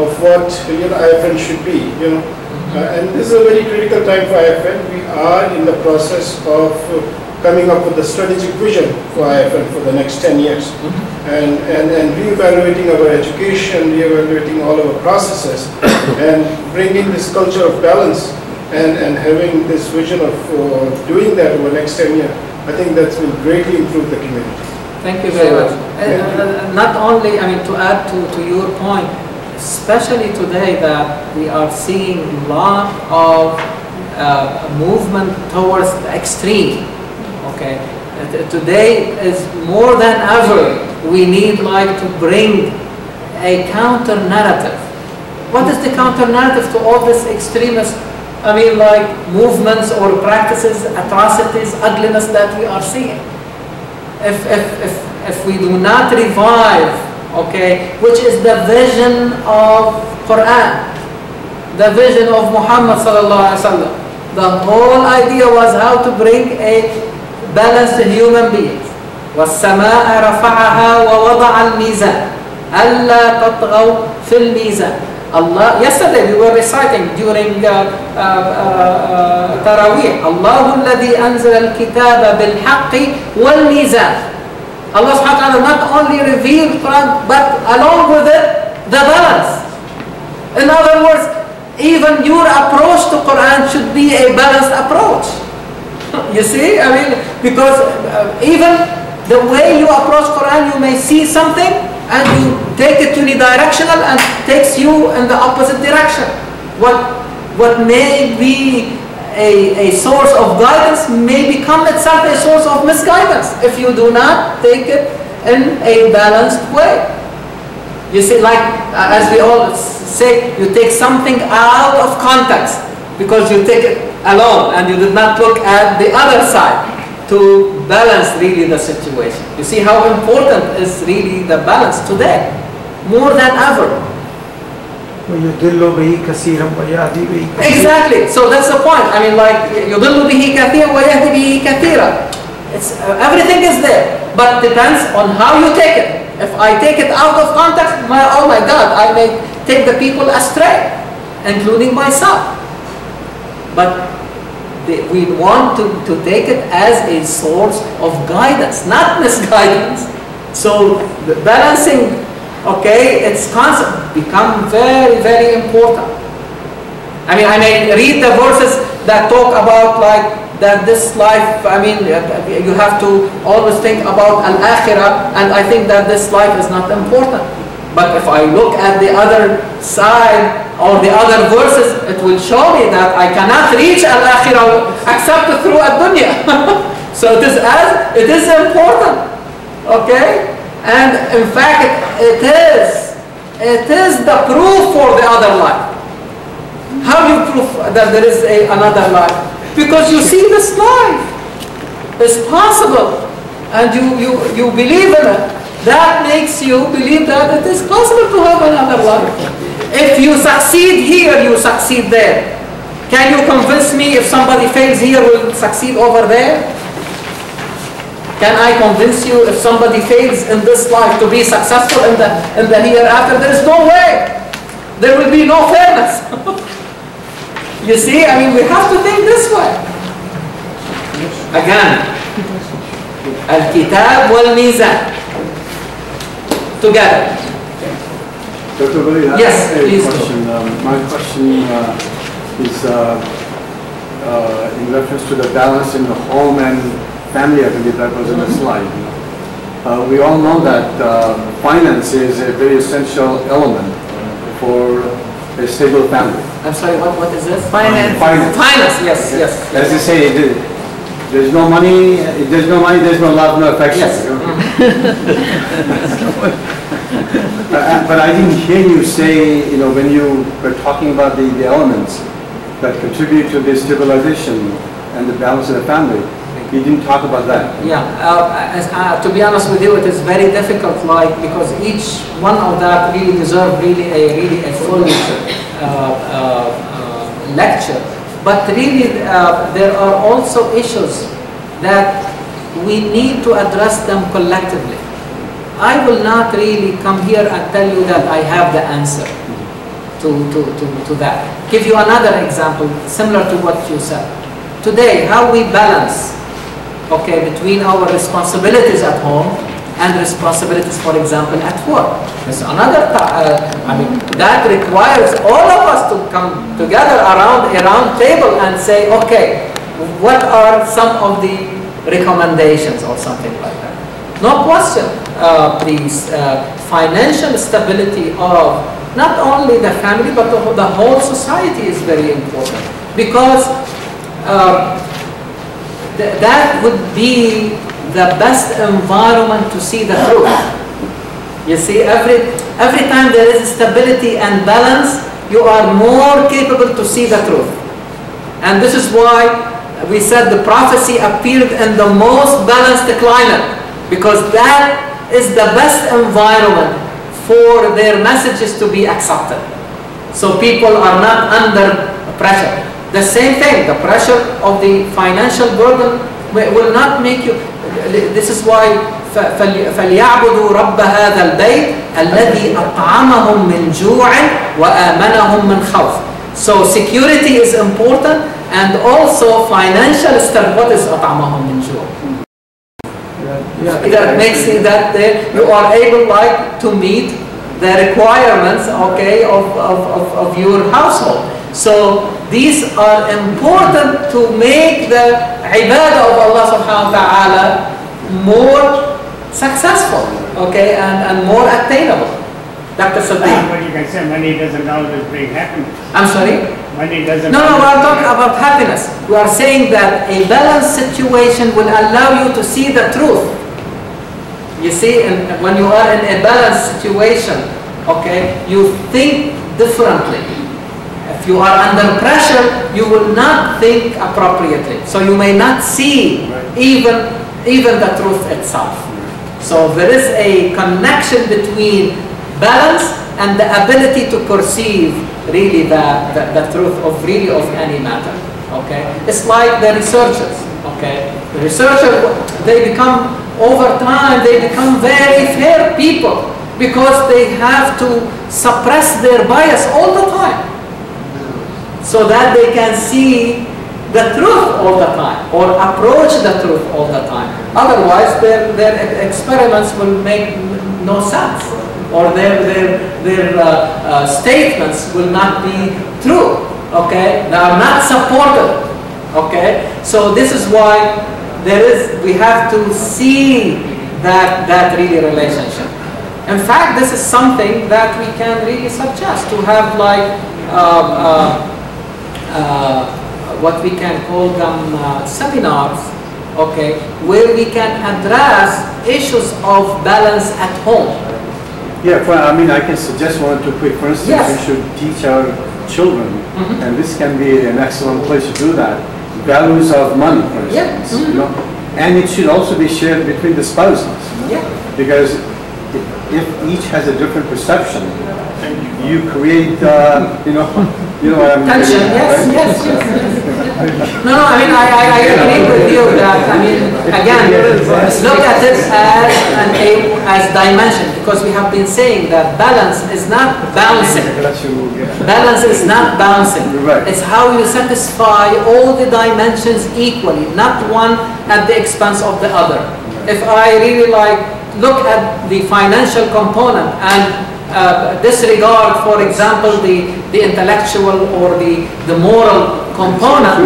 of what real I F N should be. You know. Uh, and this is a very critical time for I F N. We are in the process of uh, coming up with the strategic vision for I F N for the next ten years. Mm-hmm. and, and, and re-evaluating our education, re-evaluating all our processes, and bringing this culture of balance and, and having this vision of uh, doing that over the next ten years. I think that will greatly improve the community. Thank you very so, much. And, you. Not only, I mean, to add to, to your point, especially today that we are seeing a lot of uh, movement towards the extreme, okay? Today is more than ever, we need like to bring a counter-narrative. What is the counter-narrative to all these extremist, I mean like movements or practices, atrocities, ugliness that we are seeing? If, if, if, if we do not revive, okay, which is the vision of Quran, the vision of Muhammad sallallahu alaihi wasallam. The whole idea was how to bring a balanced human being. وَالسَّمَاءَ رَفَعَهَا وَوَضَعَ الْمِيزَانَ أَلَّا تَطْغَوْا فِي الْمِيزَانِ. Allah, yesterday we were reciting during uh, uh, uh, Taraweeh, اللَّهُ الَّذِي أَنزَلَ الْكِتَابَ بِالْحَقِّ وَالْمِيزَانَ. Allah subhanahu wa ta'ala not only revealed Quran, but along with it, the balance. In other words, even your approach to Quran should be a balanced approach. You see, I mean, because even the way you approach Quran, you may see something and you take it unidirectional and takes you in the opposite direction. What, what may be A, a source of guidance may become itself a source of misguidance if you do not take it in a balanced way. You see, like uh, as we all say, you take something out of context because you take it alone and you did not look at the other side to balance really the situation. You see how important is really the balance today, more than ever. وَيُدِلُّ بِهِ كَثِيرًا وَيَهْدِي بِهِ كَثِيرًا. Exactly. So that's the point. I mean, like, يُدِلُّ بِهِ كَثِيرًا وَيَهْدِي بِهِ كَثِيرًا. It's, uh, everything is there, but depends on how you take it. If I take it out of context, my, oh my God, I may take the people astray, including myself. But the, we want to, to take it as a source of guidance, not misguidance. So the balancing, okay, its concept become very, very important. I mean, I may read the verses that talk about like that this life, I mean, you have to always think about al-akhirah, and I think that this life is not important. But if I look at the other side or the other verses, it will show me that I cannot reach al-akhirah except through ad-dunya. So it is, as, it is important, okay? And in fact, it, it is, it is the proof for the other life. How you prove that there is a, another life? Because you see this life is possible, and you, you, you believe in it. That makes you believe that it is possible to have another life. If you succeed here, you succeed there. Can you convince me if somebody fails here will succeed over there? Can I convince you if somebody fails in this life to be successful in the, in the hereafter? There is no way. There will be no fairness. You see, I mean, we have to think this way. Again, Al-Kitab wal-Mizan. Together. Doctor Walid, I yes, have a please question. Um, my question uh, is uh, uh, in reference to the balance in the home and family. I believe that was in the slide. Uh, we all know that uh, finance is a very essential element for a stable family. I'm sorry, what, what is this? Finance. Finance. Finance, yes, yes. As you say, it, there's no money, if there's no money, there's no love, no affection. Yes. but, but I didn't hear you say, you know, when you were talking about the, the elements that contribute to the stabilization and the balance of the family, you didn't talk about that. Yeah, uh, as, uh, to be honest with you, it is very difficult, like, because each one of that really deserves really a, really a full uh, uh, uh, lecture. But really, uh, there are also issues that we need to address them collectively. I will not really come here and tell you that I have the answer to, to, to, to that. Give you another example, similar to what you said. Today, how we balance okay, between our responsibilities at home and responsibilities, for example, at work. It's another, uh, I mean, that requires all of us to come together around a round table and say, okay, what are some of the recommendations or something like that? No question, uh, please, uh, financial stability of not only the family, but the, the whole society is very important, because uh, th that would be the best environment to see the truth. You see, every, every time there is stability and balance, you are more capable to see the truth. And this is why we said the prophecy appeared in the most balanced climate, because that is the best environment for their messages to be accepted. So people are not under pressure. The same thing, the pressure of the financial burden will not make you... This is why فَلْيَعْبُدُوا رَبَّ هَذَا الْبَيْتِ الَّذِي أَطْعَمَهُم مِّن جُوعٍ وَآمَنَهُم مِّنْ خَوْفٍ. So security is important, and also financial stability. What is أَطْعَمَهُم مِّن جُوعٍ? That makes it that they, you are able like to meet the requirements, okay, of, of, of, of your household. So these are important to make the ibadah of Allah subhanahu wa ta'ala more successful, okay, and, and more attainable. Doctor Sadeem. But you can say money doesn't always bring happiness. I'm sorry? Money doesn't. No, no, we are talking about happiness. We are saying that a balanced situation will allow you to see the truth. You see, and when you are in a balanced situation, okay, you think differently. If you are under pressure, you will not think appropriately. So you may not see even, even the truth itself. So there is a connection between balance and the ability to perceive really the, the, the truth of really of any matter. Okay? It's like the researchers. Okay? The researchers, they become, over time, they become very fair people, because they have to suppress their bias all the time, so that they can see the truth all the time, or approach the truth all the time. Otherwise, their, their experiments will make no sense, or their, their, their uh, uh, statements will not be true, okay? They are not supported, okay? So this is why there is, we have to see that, that really relationship. In fact, this is something that we can really suggest to have, like uh, uh, uh, what we can call them uh, seminars, okay, where we can address issues of balance at home. Yeah, for, I mean, I can suggest one or two quick. For instance, yes. we should teach our children, mm-hmm. and this can be an excellent place to do that, values of money, for instance, yeah. mm-hmm. you know, and it should also be shared between the spouses, you know? yeah. because if each has a different perception, you create, uh, you know, you know what I mean. Tension, yes, right? yes, yes, yes. No, no, I mean, I, I, I agree with you that, I mean, again, look at it as an aim, as dimension, because we have been saying that balance is not bouncing. Balance is not bouncing. It's how you satisfy all the dimensions equally, not one at the expense of the other. If I really like, look at the financial component and uh, disregard, for example, the, the intellectual or the, the moral component,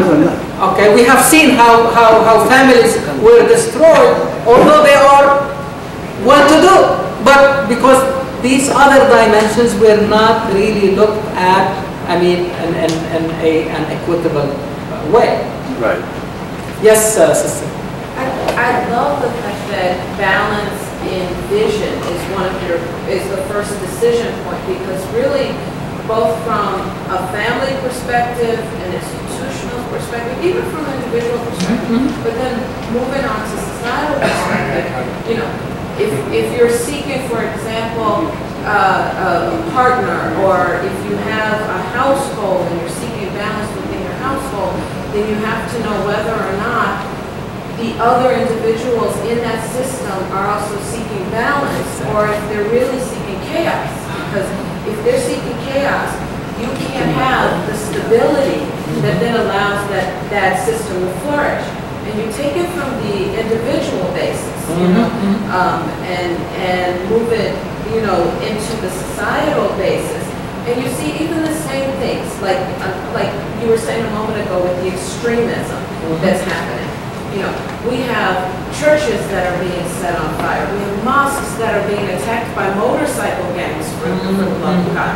okay, we have seen how, how, how families were destroyed, although they are well-to-do, but because these other dimensions were not really looked at, I mean, in, in, in a, an equitable way. Right. Yes, uh, sister. I, I love the fact that balance in vision is one of your, is the first decision point, because really both from a family perspective, an institutional perspective, even from an individual perspective, mm-hmm. but then moving on to societal perspective, you know, if, if you're seeking, for example, uh, a partner, or if you have a household and you're seeking balance within your household, then you have to know whether or not the other individuals in that system are also seeking balance, or if they're really seeking chaos. Because if they're seeking chaos, you can't have the stability that then allows that, that system to flourish. And you take it from the individual basis, you know, um, and, and move it, you know, into the societal basis. And you see even the same things, like, uh, like you were saying a moment ago with the extremism that's happening. You know, we have churches that are being set on fire. We have mosques that are being attacked by motorcycle gangs, for the love of God.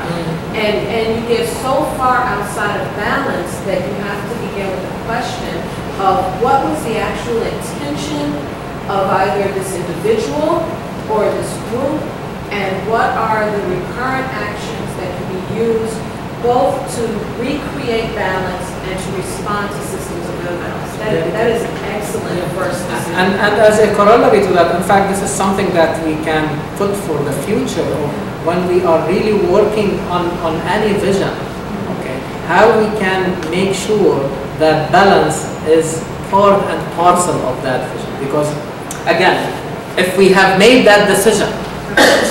And and you get so far outside of balance that you have to begin with the question of what was the actual intention of either this individual or this group, and what are the recurrent actions that can be used both to recreate balance and to respond to systems of imbalance. That, yeah. that is an excellent yeah. first decision. And, and as a corollary to that, in fact, this is something that we can put for the future when we are really working on, on any vision, okay, how we can make sure that balance is part and parcel of that vision. Because, again, if we have made that decision,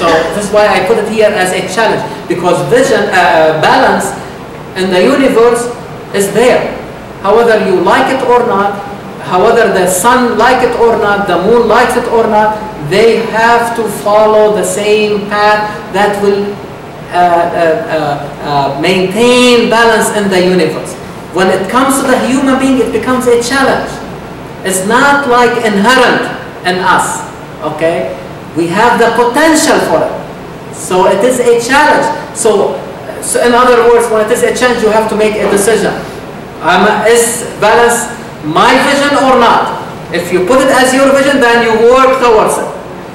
so this is why I put it here as a challenge, because vision, uh, balance in the universe is there. However you like it or not, however the sun likes it or not, the moon likes it or not, they have to follow the same path that will uh, uh, uh, uh, maintain balance in the universe. When it comes to the human being, it becomes a challenge. It's not like inherent in us, okay? We have the potential for it. So it is a challenge. So, so in other words, when it is a challenge, you have to make a decision. Um, is balance my vision or not? If you put it as your vision, then you work towards it.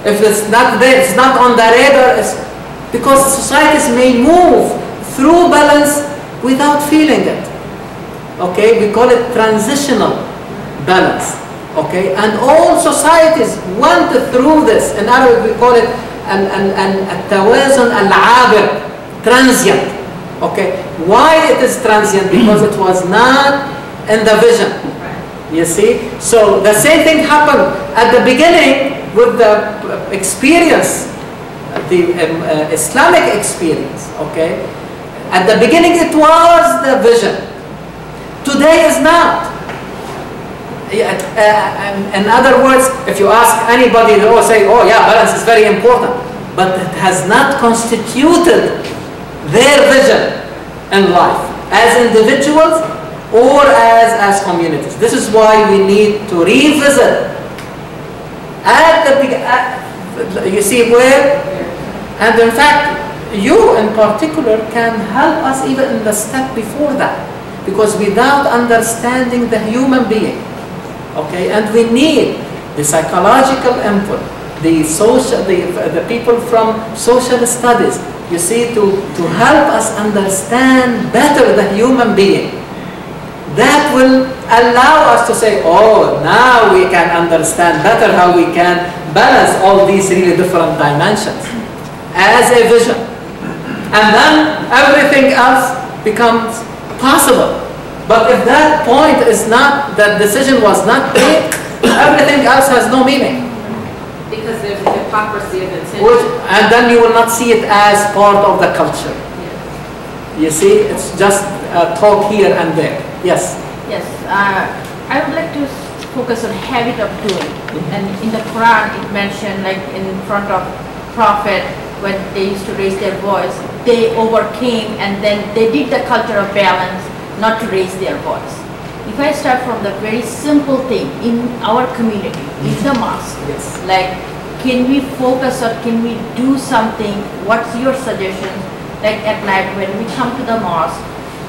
If it's not there, it's not on the radar, it's because societies may move through balance without feeling it. Okay, we call it transitional balance. Okay, and all societies went through this. In Arabic, we call it an an an tawazun al-abir, transient. Okay, why it is transient? Because it was not in the vision. You see, so the same thing happened at the beginning with the experience, the um, uh, Islamic experience. Okay, at the beginning it was the vision. Today is not. Yeah, uh, in other words, if you ask anybody, they will say, oh yeah, balance is very important. But it has not constituted their vision in life, as individuals or as, as communities. This is why we need to revisit at the, at, you see where? And in fact, you in particular can help us even in the step before that, because without understanding the human being, okay, and we need the psychological input, the social, the, the people from social studies, you see, to, to help us understand better the human being. That will allow us to say, oh, now we can understand better how we can balance all these really different dimensions as a vision. And then everything else becomes possible. But if that point is not, that decision was not made, everything else has no meaning. Because there's a hypocrisy of intention. Which, and then you will not see it as part of the culture. Yeah. You see, it's just a talk here and there. Yes. Yes. Uh, I would like to focus on habit of doing. Mm-hmm. And in the Quran, it mentioned, like in front of Prophet, when they used to raise their voice, they overcame and then they did the culture of balance, not to raise their voice. If I start from the very simple thing in our community, in the mosque, yes. Like, can we focus or can we do something? What's your suggestion? Like at night when we come to the mosque,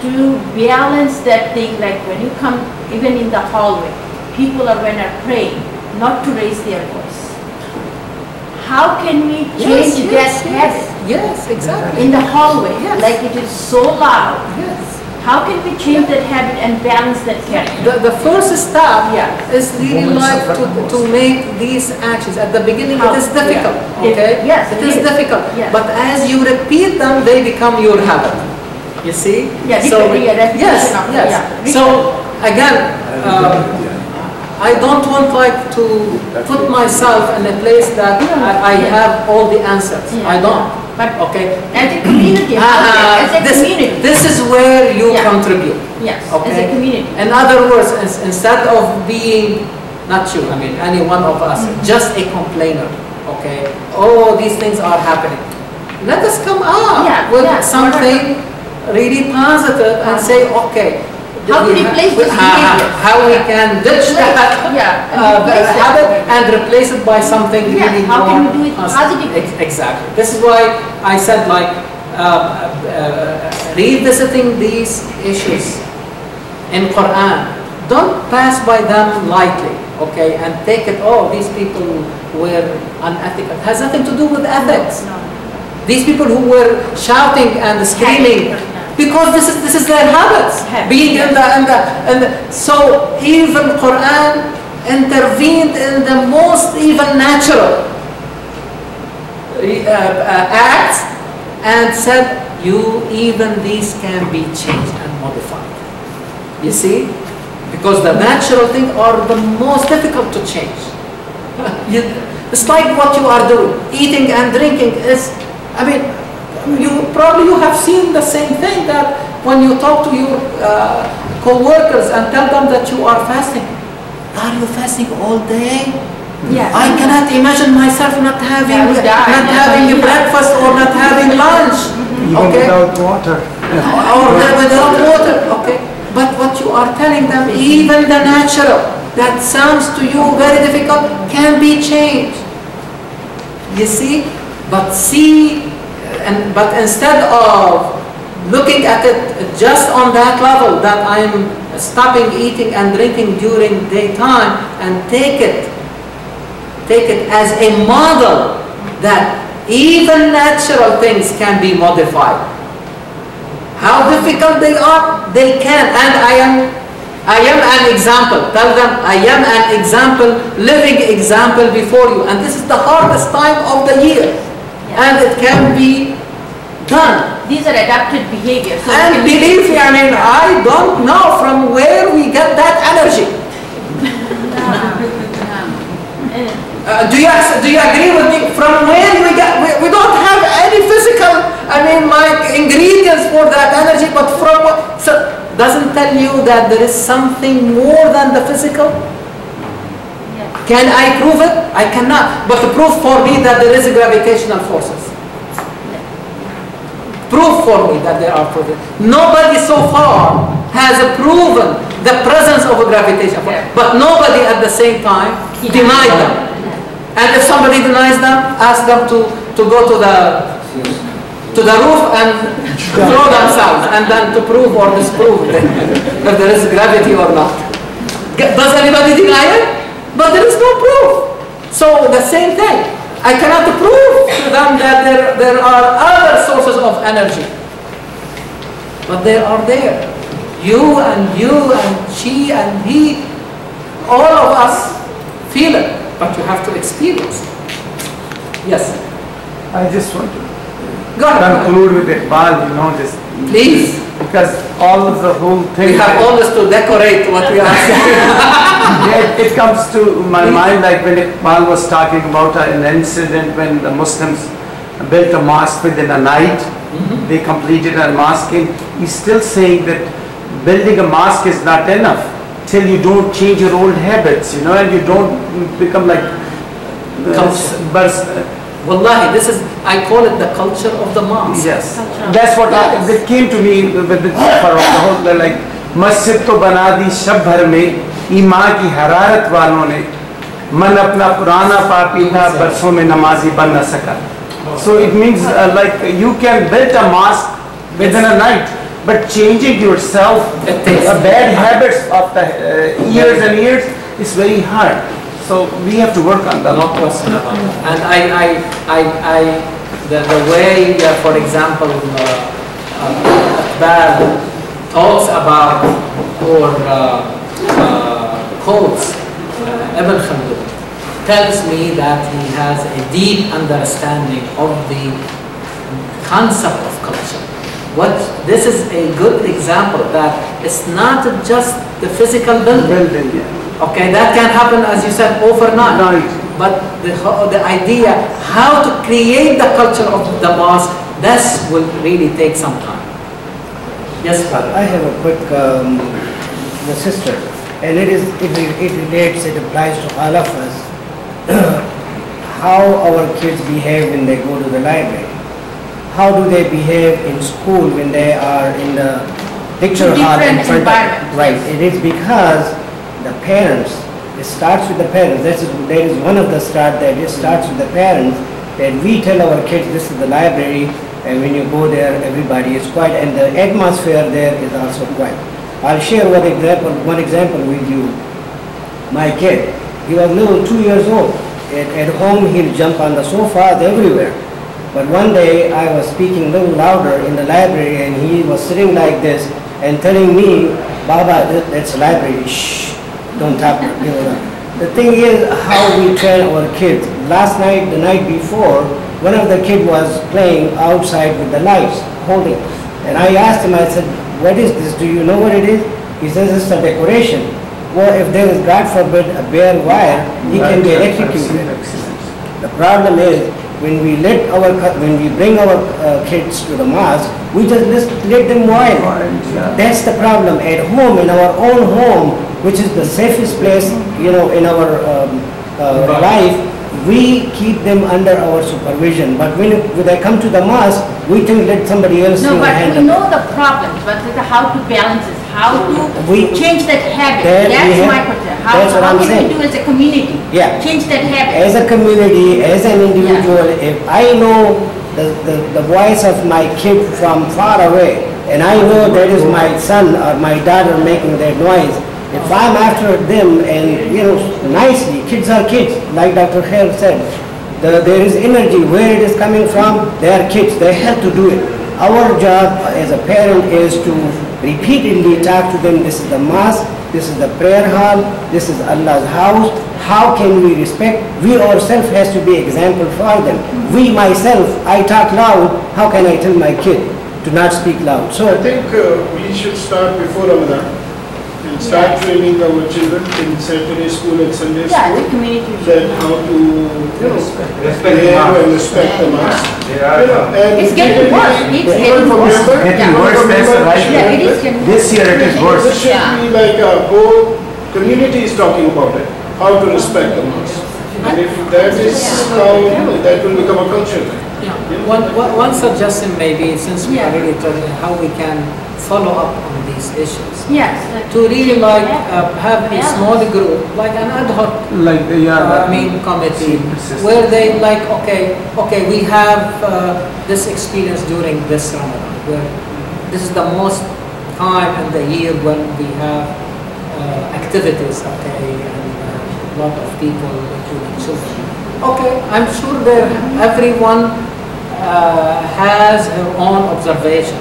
to balance that thing, like when you come, even in the hallway, people are, when are praying, not to raise their voice. How can we change yes, that yes, habit? Yes, exactly. In the hallway, yes. Like it is so loud. Yes. How can we change that habit and balance that character? The, the first step yeah. is really like to, to make these actions. At the beginning How? it is difficult, yeah. okay? It, yes, it, it is, is difficult. Yes. But as you repeat them, they become your habit. You see? Yeah, so, yes, yes. Yeah. So again, um, I don't want like to put myself in a place that I, I have all the answers. Yeah. I don't. But okay. As a community, uh, as a this, community. This is where you yeah. contribute. Yes, okay? As a community. In other words, ins instead of being, not you, I mean, any one of us, mm-hmm. just a complainer, okay? Oh, these things are happening. Let us come up yeah, with yeah. something really positive and say, okay, how we replace this behavior? How we can ditch the habit and replace it by something yeah, really how more can we do it positive? Exactly. This is why I said, like, uh, uh, revisiting these issues in Quran. Don't pass by them lightly, okay, and take it, oh, these people were unethical. It has nothing to do with ethics. No, no. These people who were shouting and screaming, because this is this is their habits, being in the and the and so even Quran intervened in the most even natural uh, uh, acts and said, you even these can be changed and modified. You see, because the natural things are the most difficult to change. you, it's like what you are doing, eating and drinking is, I mean. You probably you have seen the same thing, that when you talk to your uh, co-workers and tell them that you are fasting. Are you fasting all day? Yes. I cannot imagine myself not having not yeah, having yeah. breakfast or not having lunch. Even okay. without water. Or without water. Okay. But what you are telling them, even the natural that sounds to you very difficult can be changed. You see, but see. And, but instead of looking at it just on that level, that I'm stopping eating and drinking during daytime, and take it, take it as a model that even natural things can be modified. How difficult they are, they can. And I am, I am an example. Tell them, I am an example, living example before you. And this is the hardest time of the year. And it can be done. These are adapted behaviors. So and believe me, I mean, I don't know from where we get that energy. uh, do you do you agree with me? From where we get? We, we don't have any physical, I mean, like ingredients for that energy. But from what? So doesn't tell you that there is something more than the physical. Can I prove it? I cannot. But the proof for me that there is a gravitational forces. Proof for me that there are forces. Nobody so far has proven the presence of a gravitational force. But nobody at the same time denied them. And if somebody denies them, ask them to, to go to the to the roof and throw themselves, and then to prove or disprove them, if there is gravity or not. Does anybody deny it? But there is no proof. So the same thing. I cannot prove to them that there, there are other sources of energy. But they are there. You and you and she and he, all of us feel it, but you have to experience it. Yes? I just want to conclude with Iqbal, you know, this. Please. Because all of the whole thing. We have always to decorate what we are saying. Yeah, it comes to my Please. mind like when Iqbal was talking about an incident when the Muslims built a mosque within a night. Mm-hmm. They completed a mosque. He's still saying that building a mosque is not enough till you don't change your old habits, you know, and you don't become like. Uh, Wallahi, this is, I call it the culture of the mosque. Yes. That's what yes. I, it came to me with the whole, like, masjid to banadi shab bhar mein, iman ki hararat walon ne, man apna purana papina barson mein namazi ban na saka. So it means uh, like you can build a mosque within a night, but changing yourself, uh, bad habits of the uh, years and years is very hard. So we have to work on that. No question about it. And I, I, I, I the, the way, uh, for example, Iqbal uh, uh, talks about or uh, uh, quotes uh, Ibn Khaldun tells me that he has a deep understanding of the concept of culture. What this is a good example that it's not just the physical building. building yeah. Okay, that can happen, as you said, overnight. Night. But the, the idea how to create the culture of the mosque, this will really take some time. Yes, Father? I have a quick, um, the sister, and it is, it, it relates, it applies to all of us, how our kids behave when they go to the library. How do they behave in school when they are in the lecture hall in front of, right, it is because the parents, it starts with the parents. That is, there is one of the start that it starts with the parents, that we tell our kids this is the library, and when you go there everybody is quiet and the atmosphere there is also quiet. I'll share one example, one example with you. My kid, he was little, two years old. At, at home he'll jump on the sofas everywhere. But one day I was speaking a little louder in the library and he was sitting like this and telling me, Baba, that's a library, shh. Don't talk. You know, the thing is how we train our kids. Last night, the night before, one of the kids was playing outside with the lights, holding. And I asked him, I said, what is this? Do you know what it is? He says, it's a decoration. Well, if there is, God forbid, a bare wire, he can be electrocuted. The problem is, when we let our, when we bring our uh, kids to the mosque, we just let them wild. That's the problem. At home, in our own home, which is the safest place, you know, in our um, uh, life, we keep them under our supervision. But when, when they come to the mosque, we think let somebody else handle. No, but we know the problems, but how to balance it, how to we, change that habit. That that's have, my question. How, that's what how I'm can saying. we do as a community? Yeah. Change that habit. As a community, as an individual, yeah. If I know the, the, the voice of my kid from far away, and I know that is my son or my daughter making that noise, if I'm after them and, you know, nicely, kids are kids, like Doctor Khayr said, the, there is energy, where it is coming from, they are kids, they have to do it. Our job as a parent is to repeatedly talk to them, this is the mosque, this is the prayer hall, this is Allah's house, how can we respect? We ourselves has to be example for them. We, myself, I talk loud, how can I tell my kid to not speak loud? So I think uh, we should start before Ramadan. And start training our children in Saturday school and Sunday yeah, school. The community. Then how to, you know, respect the mosque. And respect yeah. the mosque. Yeah. You know, and it's getting worse. It's getting worse. It's getting worse. Yeah, it is getting worse. This year it is worse. This should yeah. be like a whole community is talking about it. How to respect the mosque. And if that is how, that will become a culture. Yeah. One, one suggestion maybe, since we yeah. are really talking how we can follow up on these issues. Yes. Like to really like uh, have a small group, like an ad hoc like the, yeah, uh, main committee, where they like, okay, okay, we have uh, this experience during this Ramadan, where this is the most time in the year when we have uh, activities, okay, and a lot of people, including children. Okay, I'm sure that everyone uh, has her own observation.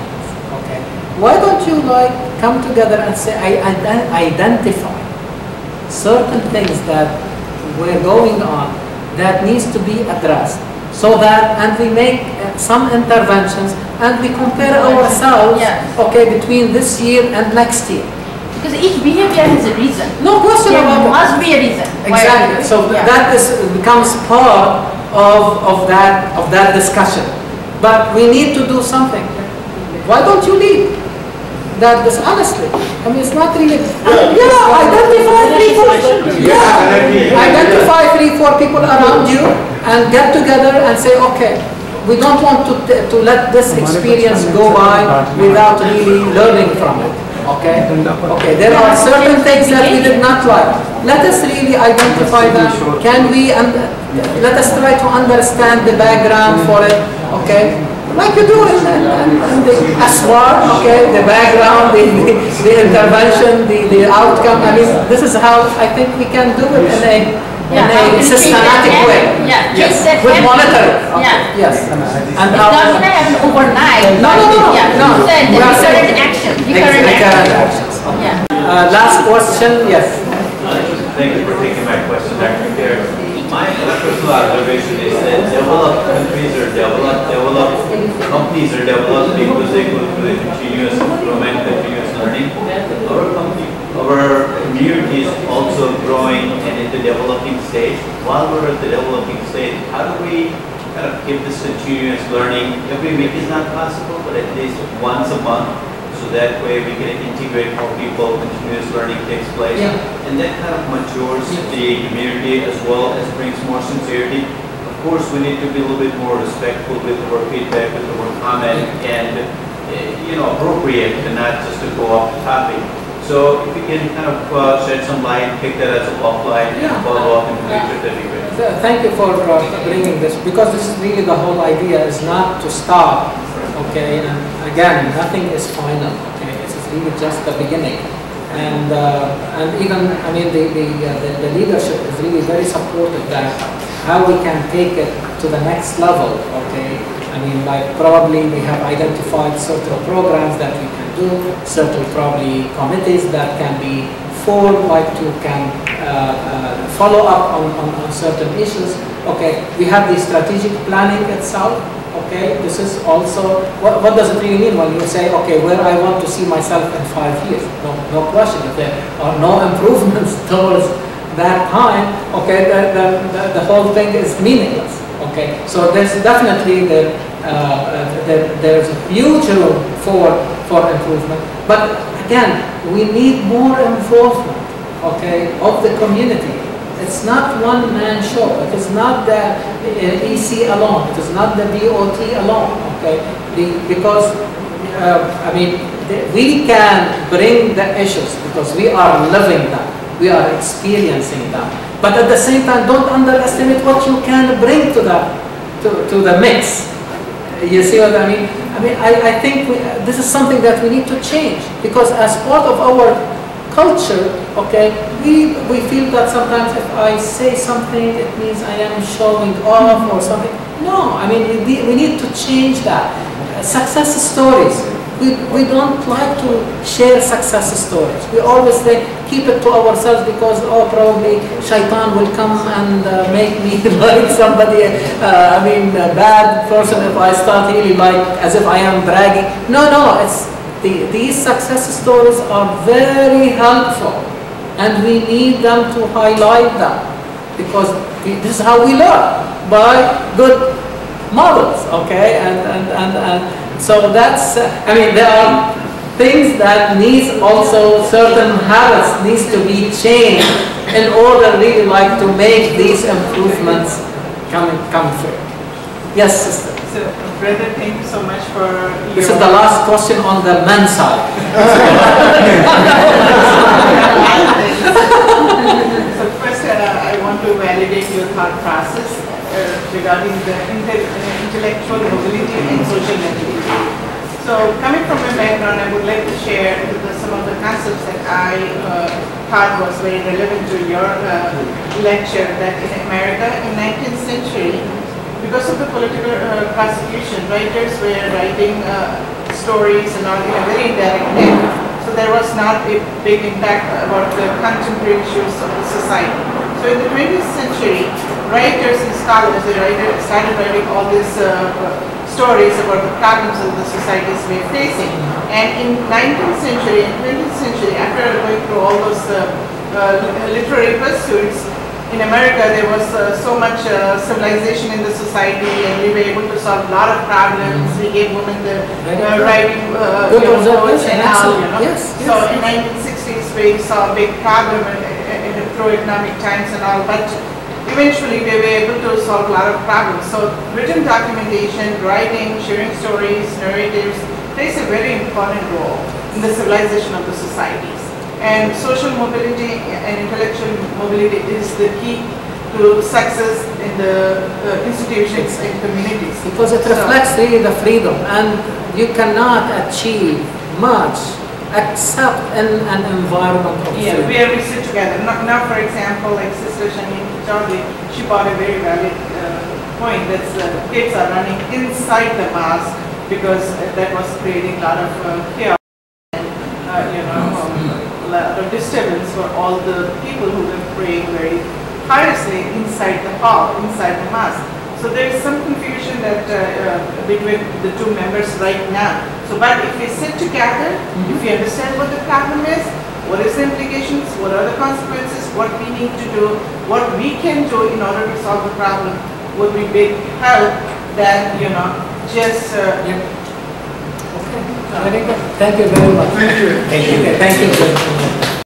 Why don't you like come together and say, I identify certain things that were going on that needs to be addressed, so that, and we make some interventions and we compare ourselves, yes. okay, between this year and next year. Because each behavior has a reason. No question about it. There must be a reason. Exactly. So yeah. that is, becomes part of, of, that, of that discussion. But we need to do something. Why don't you leave? That is honestly, I mean, it's not really. Yeah, identify three, four. Yeah, identify three, four people around you and get together and say, okay, we don't want to to let this experience go by without really learning from it. Okay, okay. There are certain things that we did not like. Let us really identify them. Can we? And let us try to understand the background for it. Okay. Like you do in, in, in the aswar, okay, the background, the, the, the intervention, the, the outcome. I mean, this is how I think we can do it in a, yeah, in a systematic way. Yeah, yes, with monitoring. Okay. Yeah. Yes. And it doesn't happen overnight. No, no, no. Yeah. no. no. The recurrent action. Recurrent actions. Okay. Yeah. Uh, last question, yes. Thank you for taking my question, Doctor Khayr. My personal observation is that developed countries or developed, developed companies are developed because they go through the continuous improvement, continuous learning. Our company, our community is also growing and in the developing stage. While we're at the developing stage, how do we kind of keep this continuous learning? Every week is not possible, but at least once a month. So that way we can integrate more people, continuous learning takes place. Yeah. And that kind of matures yeah. the community as well as brings more sincerity. Of course, we need to be a little bit more respectful with our feedback, with our comment, and you know, appropriate and not just to go off the topic. So if we can kind of uh, shed some light, pick that as a offline yeah. and follow up in the future, that'd be great. So, thank you for uh, bringing this, because this is really the whole idea, is not to stop. Okay, and again, nothing is final. Okay, this is really just the beginning, and uh, and even I mean the the, uh, the the leadership is really very supportive that how we can take it to the next level. Okay, I mean like probably we have identified certain programs that we can do, certain probably committees that can be formed, like to can uh, uh, follow up on, on on certain issues. Okay, we have the strategic planning itself. Okay, this is also, what, what does it really mean when you say, okay, where I want to see myself in five years? No, no question, if there are no improvements towards that time, okay, the, the, the, the whole thing is meaningless, okay? So there's definitely, the, uh, the, there's a huge room for, for improvement, but again, we need more involvement, okay, of the community. It's not one-man show. It is not the uh, E C alone. It is not the B O T alone. Okay, the, because uh, I mean the, we can bring the issues because we are living them, we are experiencing them. But at the same time, don't underestimate what you can bring to the to, to the mix. You see what I mean? I mean, I, I think we, this is something that we need to change because as part of our culture, okay, we, we feel that sometimes if I say something, it means I am showing off or something. No, I mean, we, we need to change that. Success stories. We, we don't like to share success stories. We always say, keep it to ourselves because, oh, probably shaitan will come and uh, make me like somebody, uh, I mean, a bad person if I start really like, as if I am bragging. No, no, it's, The, these success stories are very helpful and we need them to highlight them because we, this is how we learn, by good models, okay? And, and, and, and so that's, uh, I mean, there are things that needs also, certain habits needs to be changed in order really like to make these improvements come, come through. Yes, sister. So, brother, thank you so much for your... This is the last question on the man side. So, first, uh, I want to validate your thought process uh, regarding the inte intellectual mobility and social mobility. So, coming from my background, I would like to share the, some of the concepts that I uh, thought was very relevant to your uh, lecture, that in America, in nineteenth century, because of the political uh, prosecution, writers were writing uh, stories and all in a very indirect way. So there was not a big impact about the contemporary issues of the society. So in the twentieth century, writers and scholars, they writers started writing all these uh, stories about the problems that the societies were facing. And in nineteenth century and twentieth century, after going through all those uh, uh, literary pursuits, in America, there was uh, so much uh, civilization in the society, and we were able to solve a lot of problems. We gave women the uh, right uh, you know, votes and all. You know? Yes, yes. So in nineteen sixties, we saw a big problem in, in, in through economic times and all, but eventually we were able to solve a lot of problems. So written documentation, writing, sharing stories, narratives plays a very important role in the civilization of the societies. And social mobility and intellectual mobility is the key to success in the uh, institutions and communities. Because it reflects so, really the freedom, and you cannot achieve much except in an environment of yeah, freedom. Where we sit together. Now, now for example, like Sister Shanine Chaudhary, she brought a very valid uh, point, that uh, kids are running inside the mosque because that was creating a lot of uh, chaos and uh, you know, a disturbance for all the people who were praying very piously inside the hall, inside the mosque. So there is some confusion that uh, uh, between the two members right now. So, but if we sit together, mm-hmm. if we understand what the problem is, what is the implications, what are the consequences, what we need to do, what we can do in order to solve the problem, would be big help. Then you know, just. Uh, yeah. Okay. Thank you very much. Thank you. Thank you. Thank you.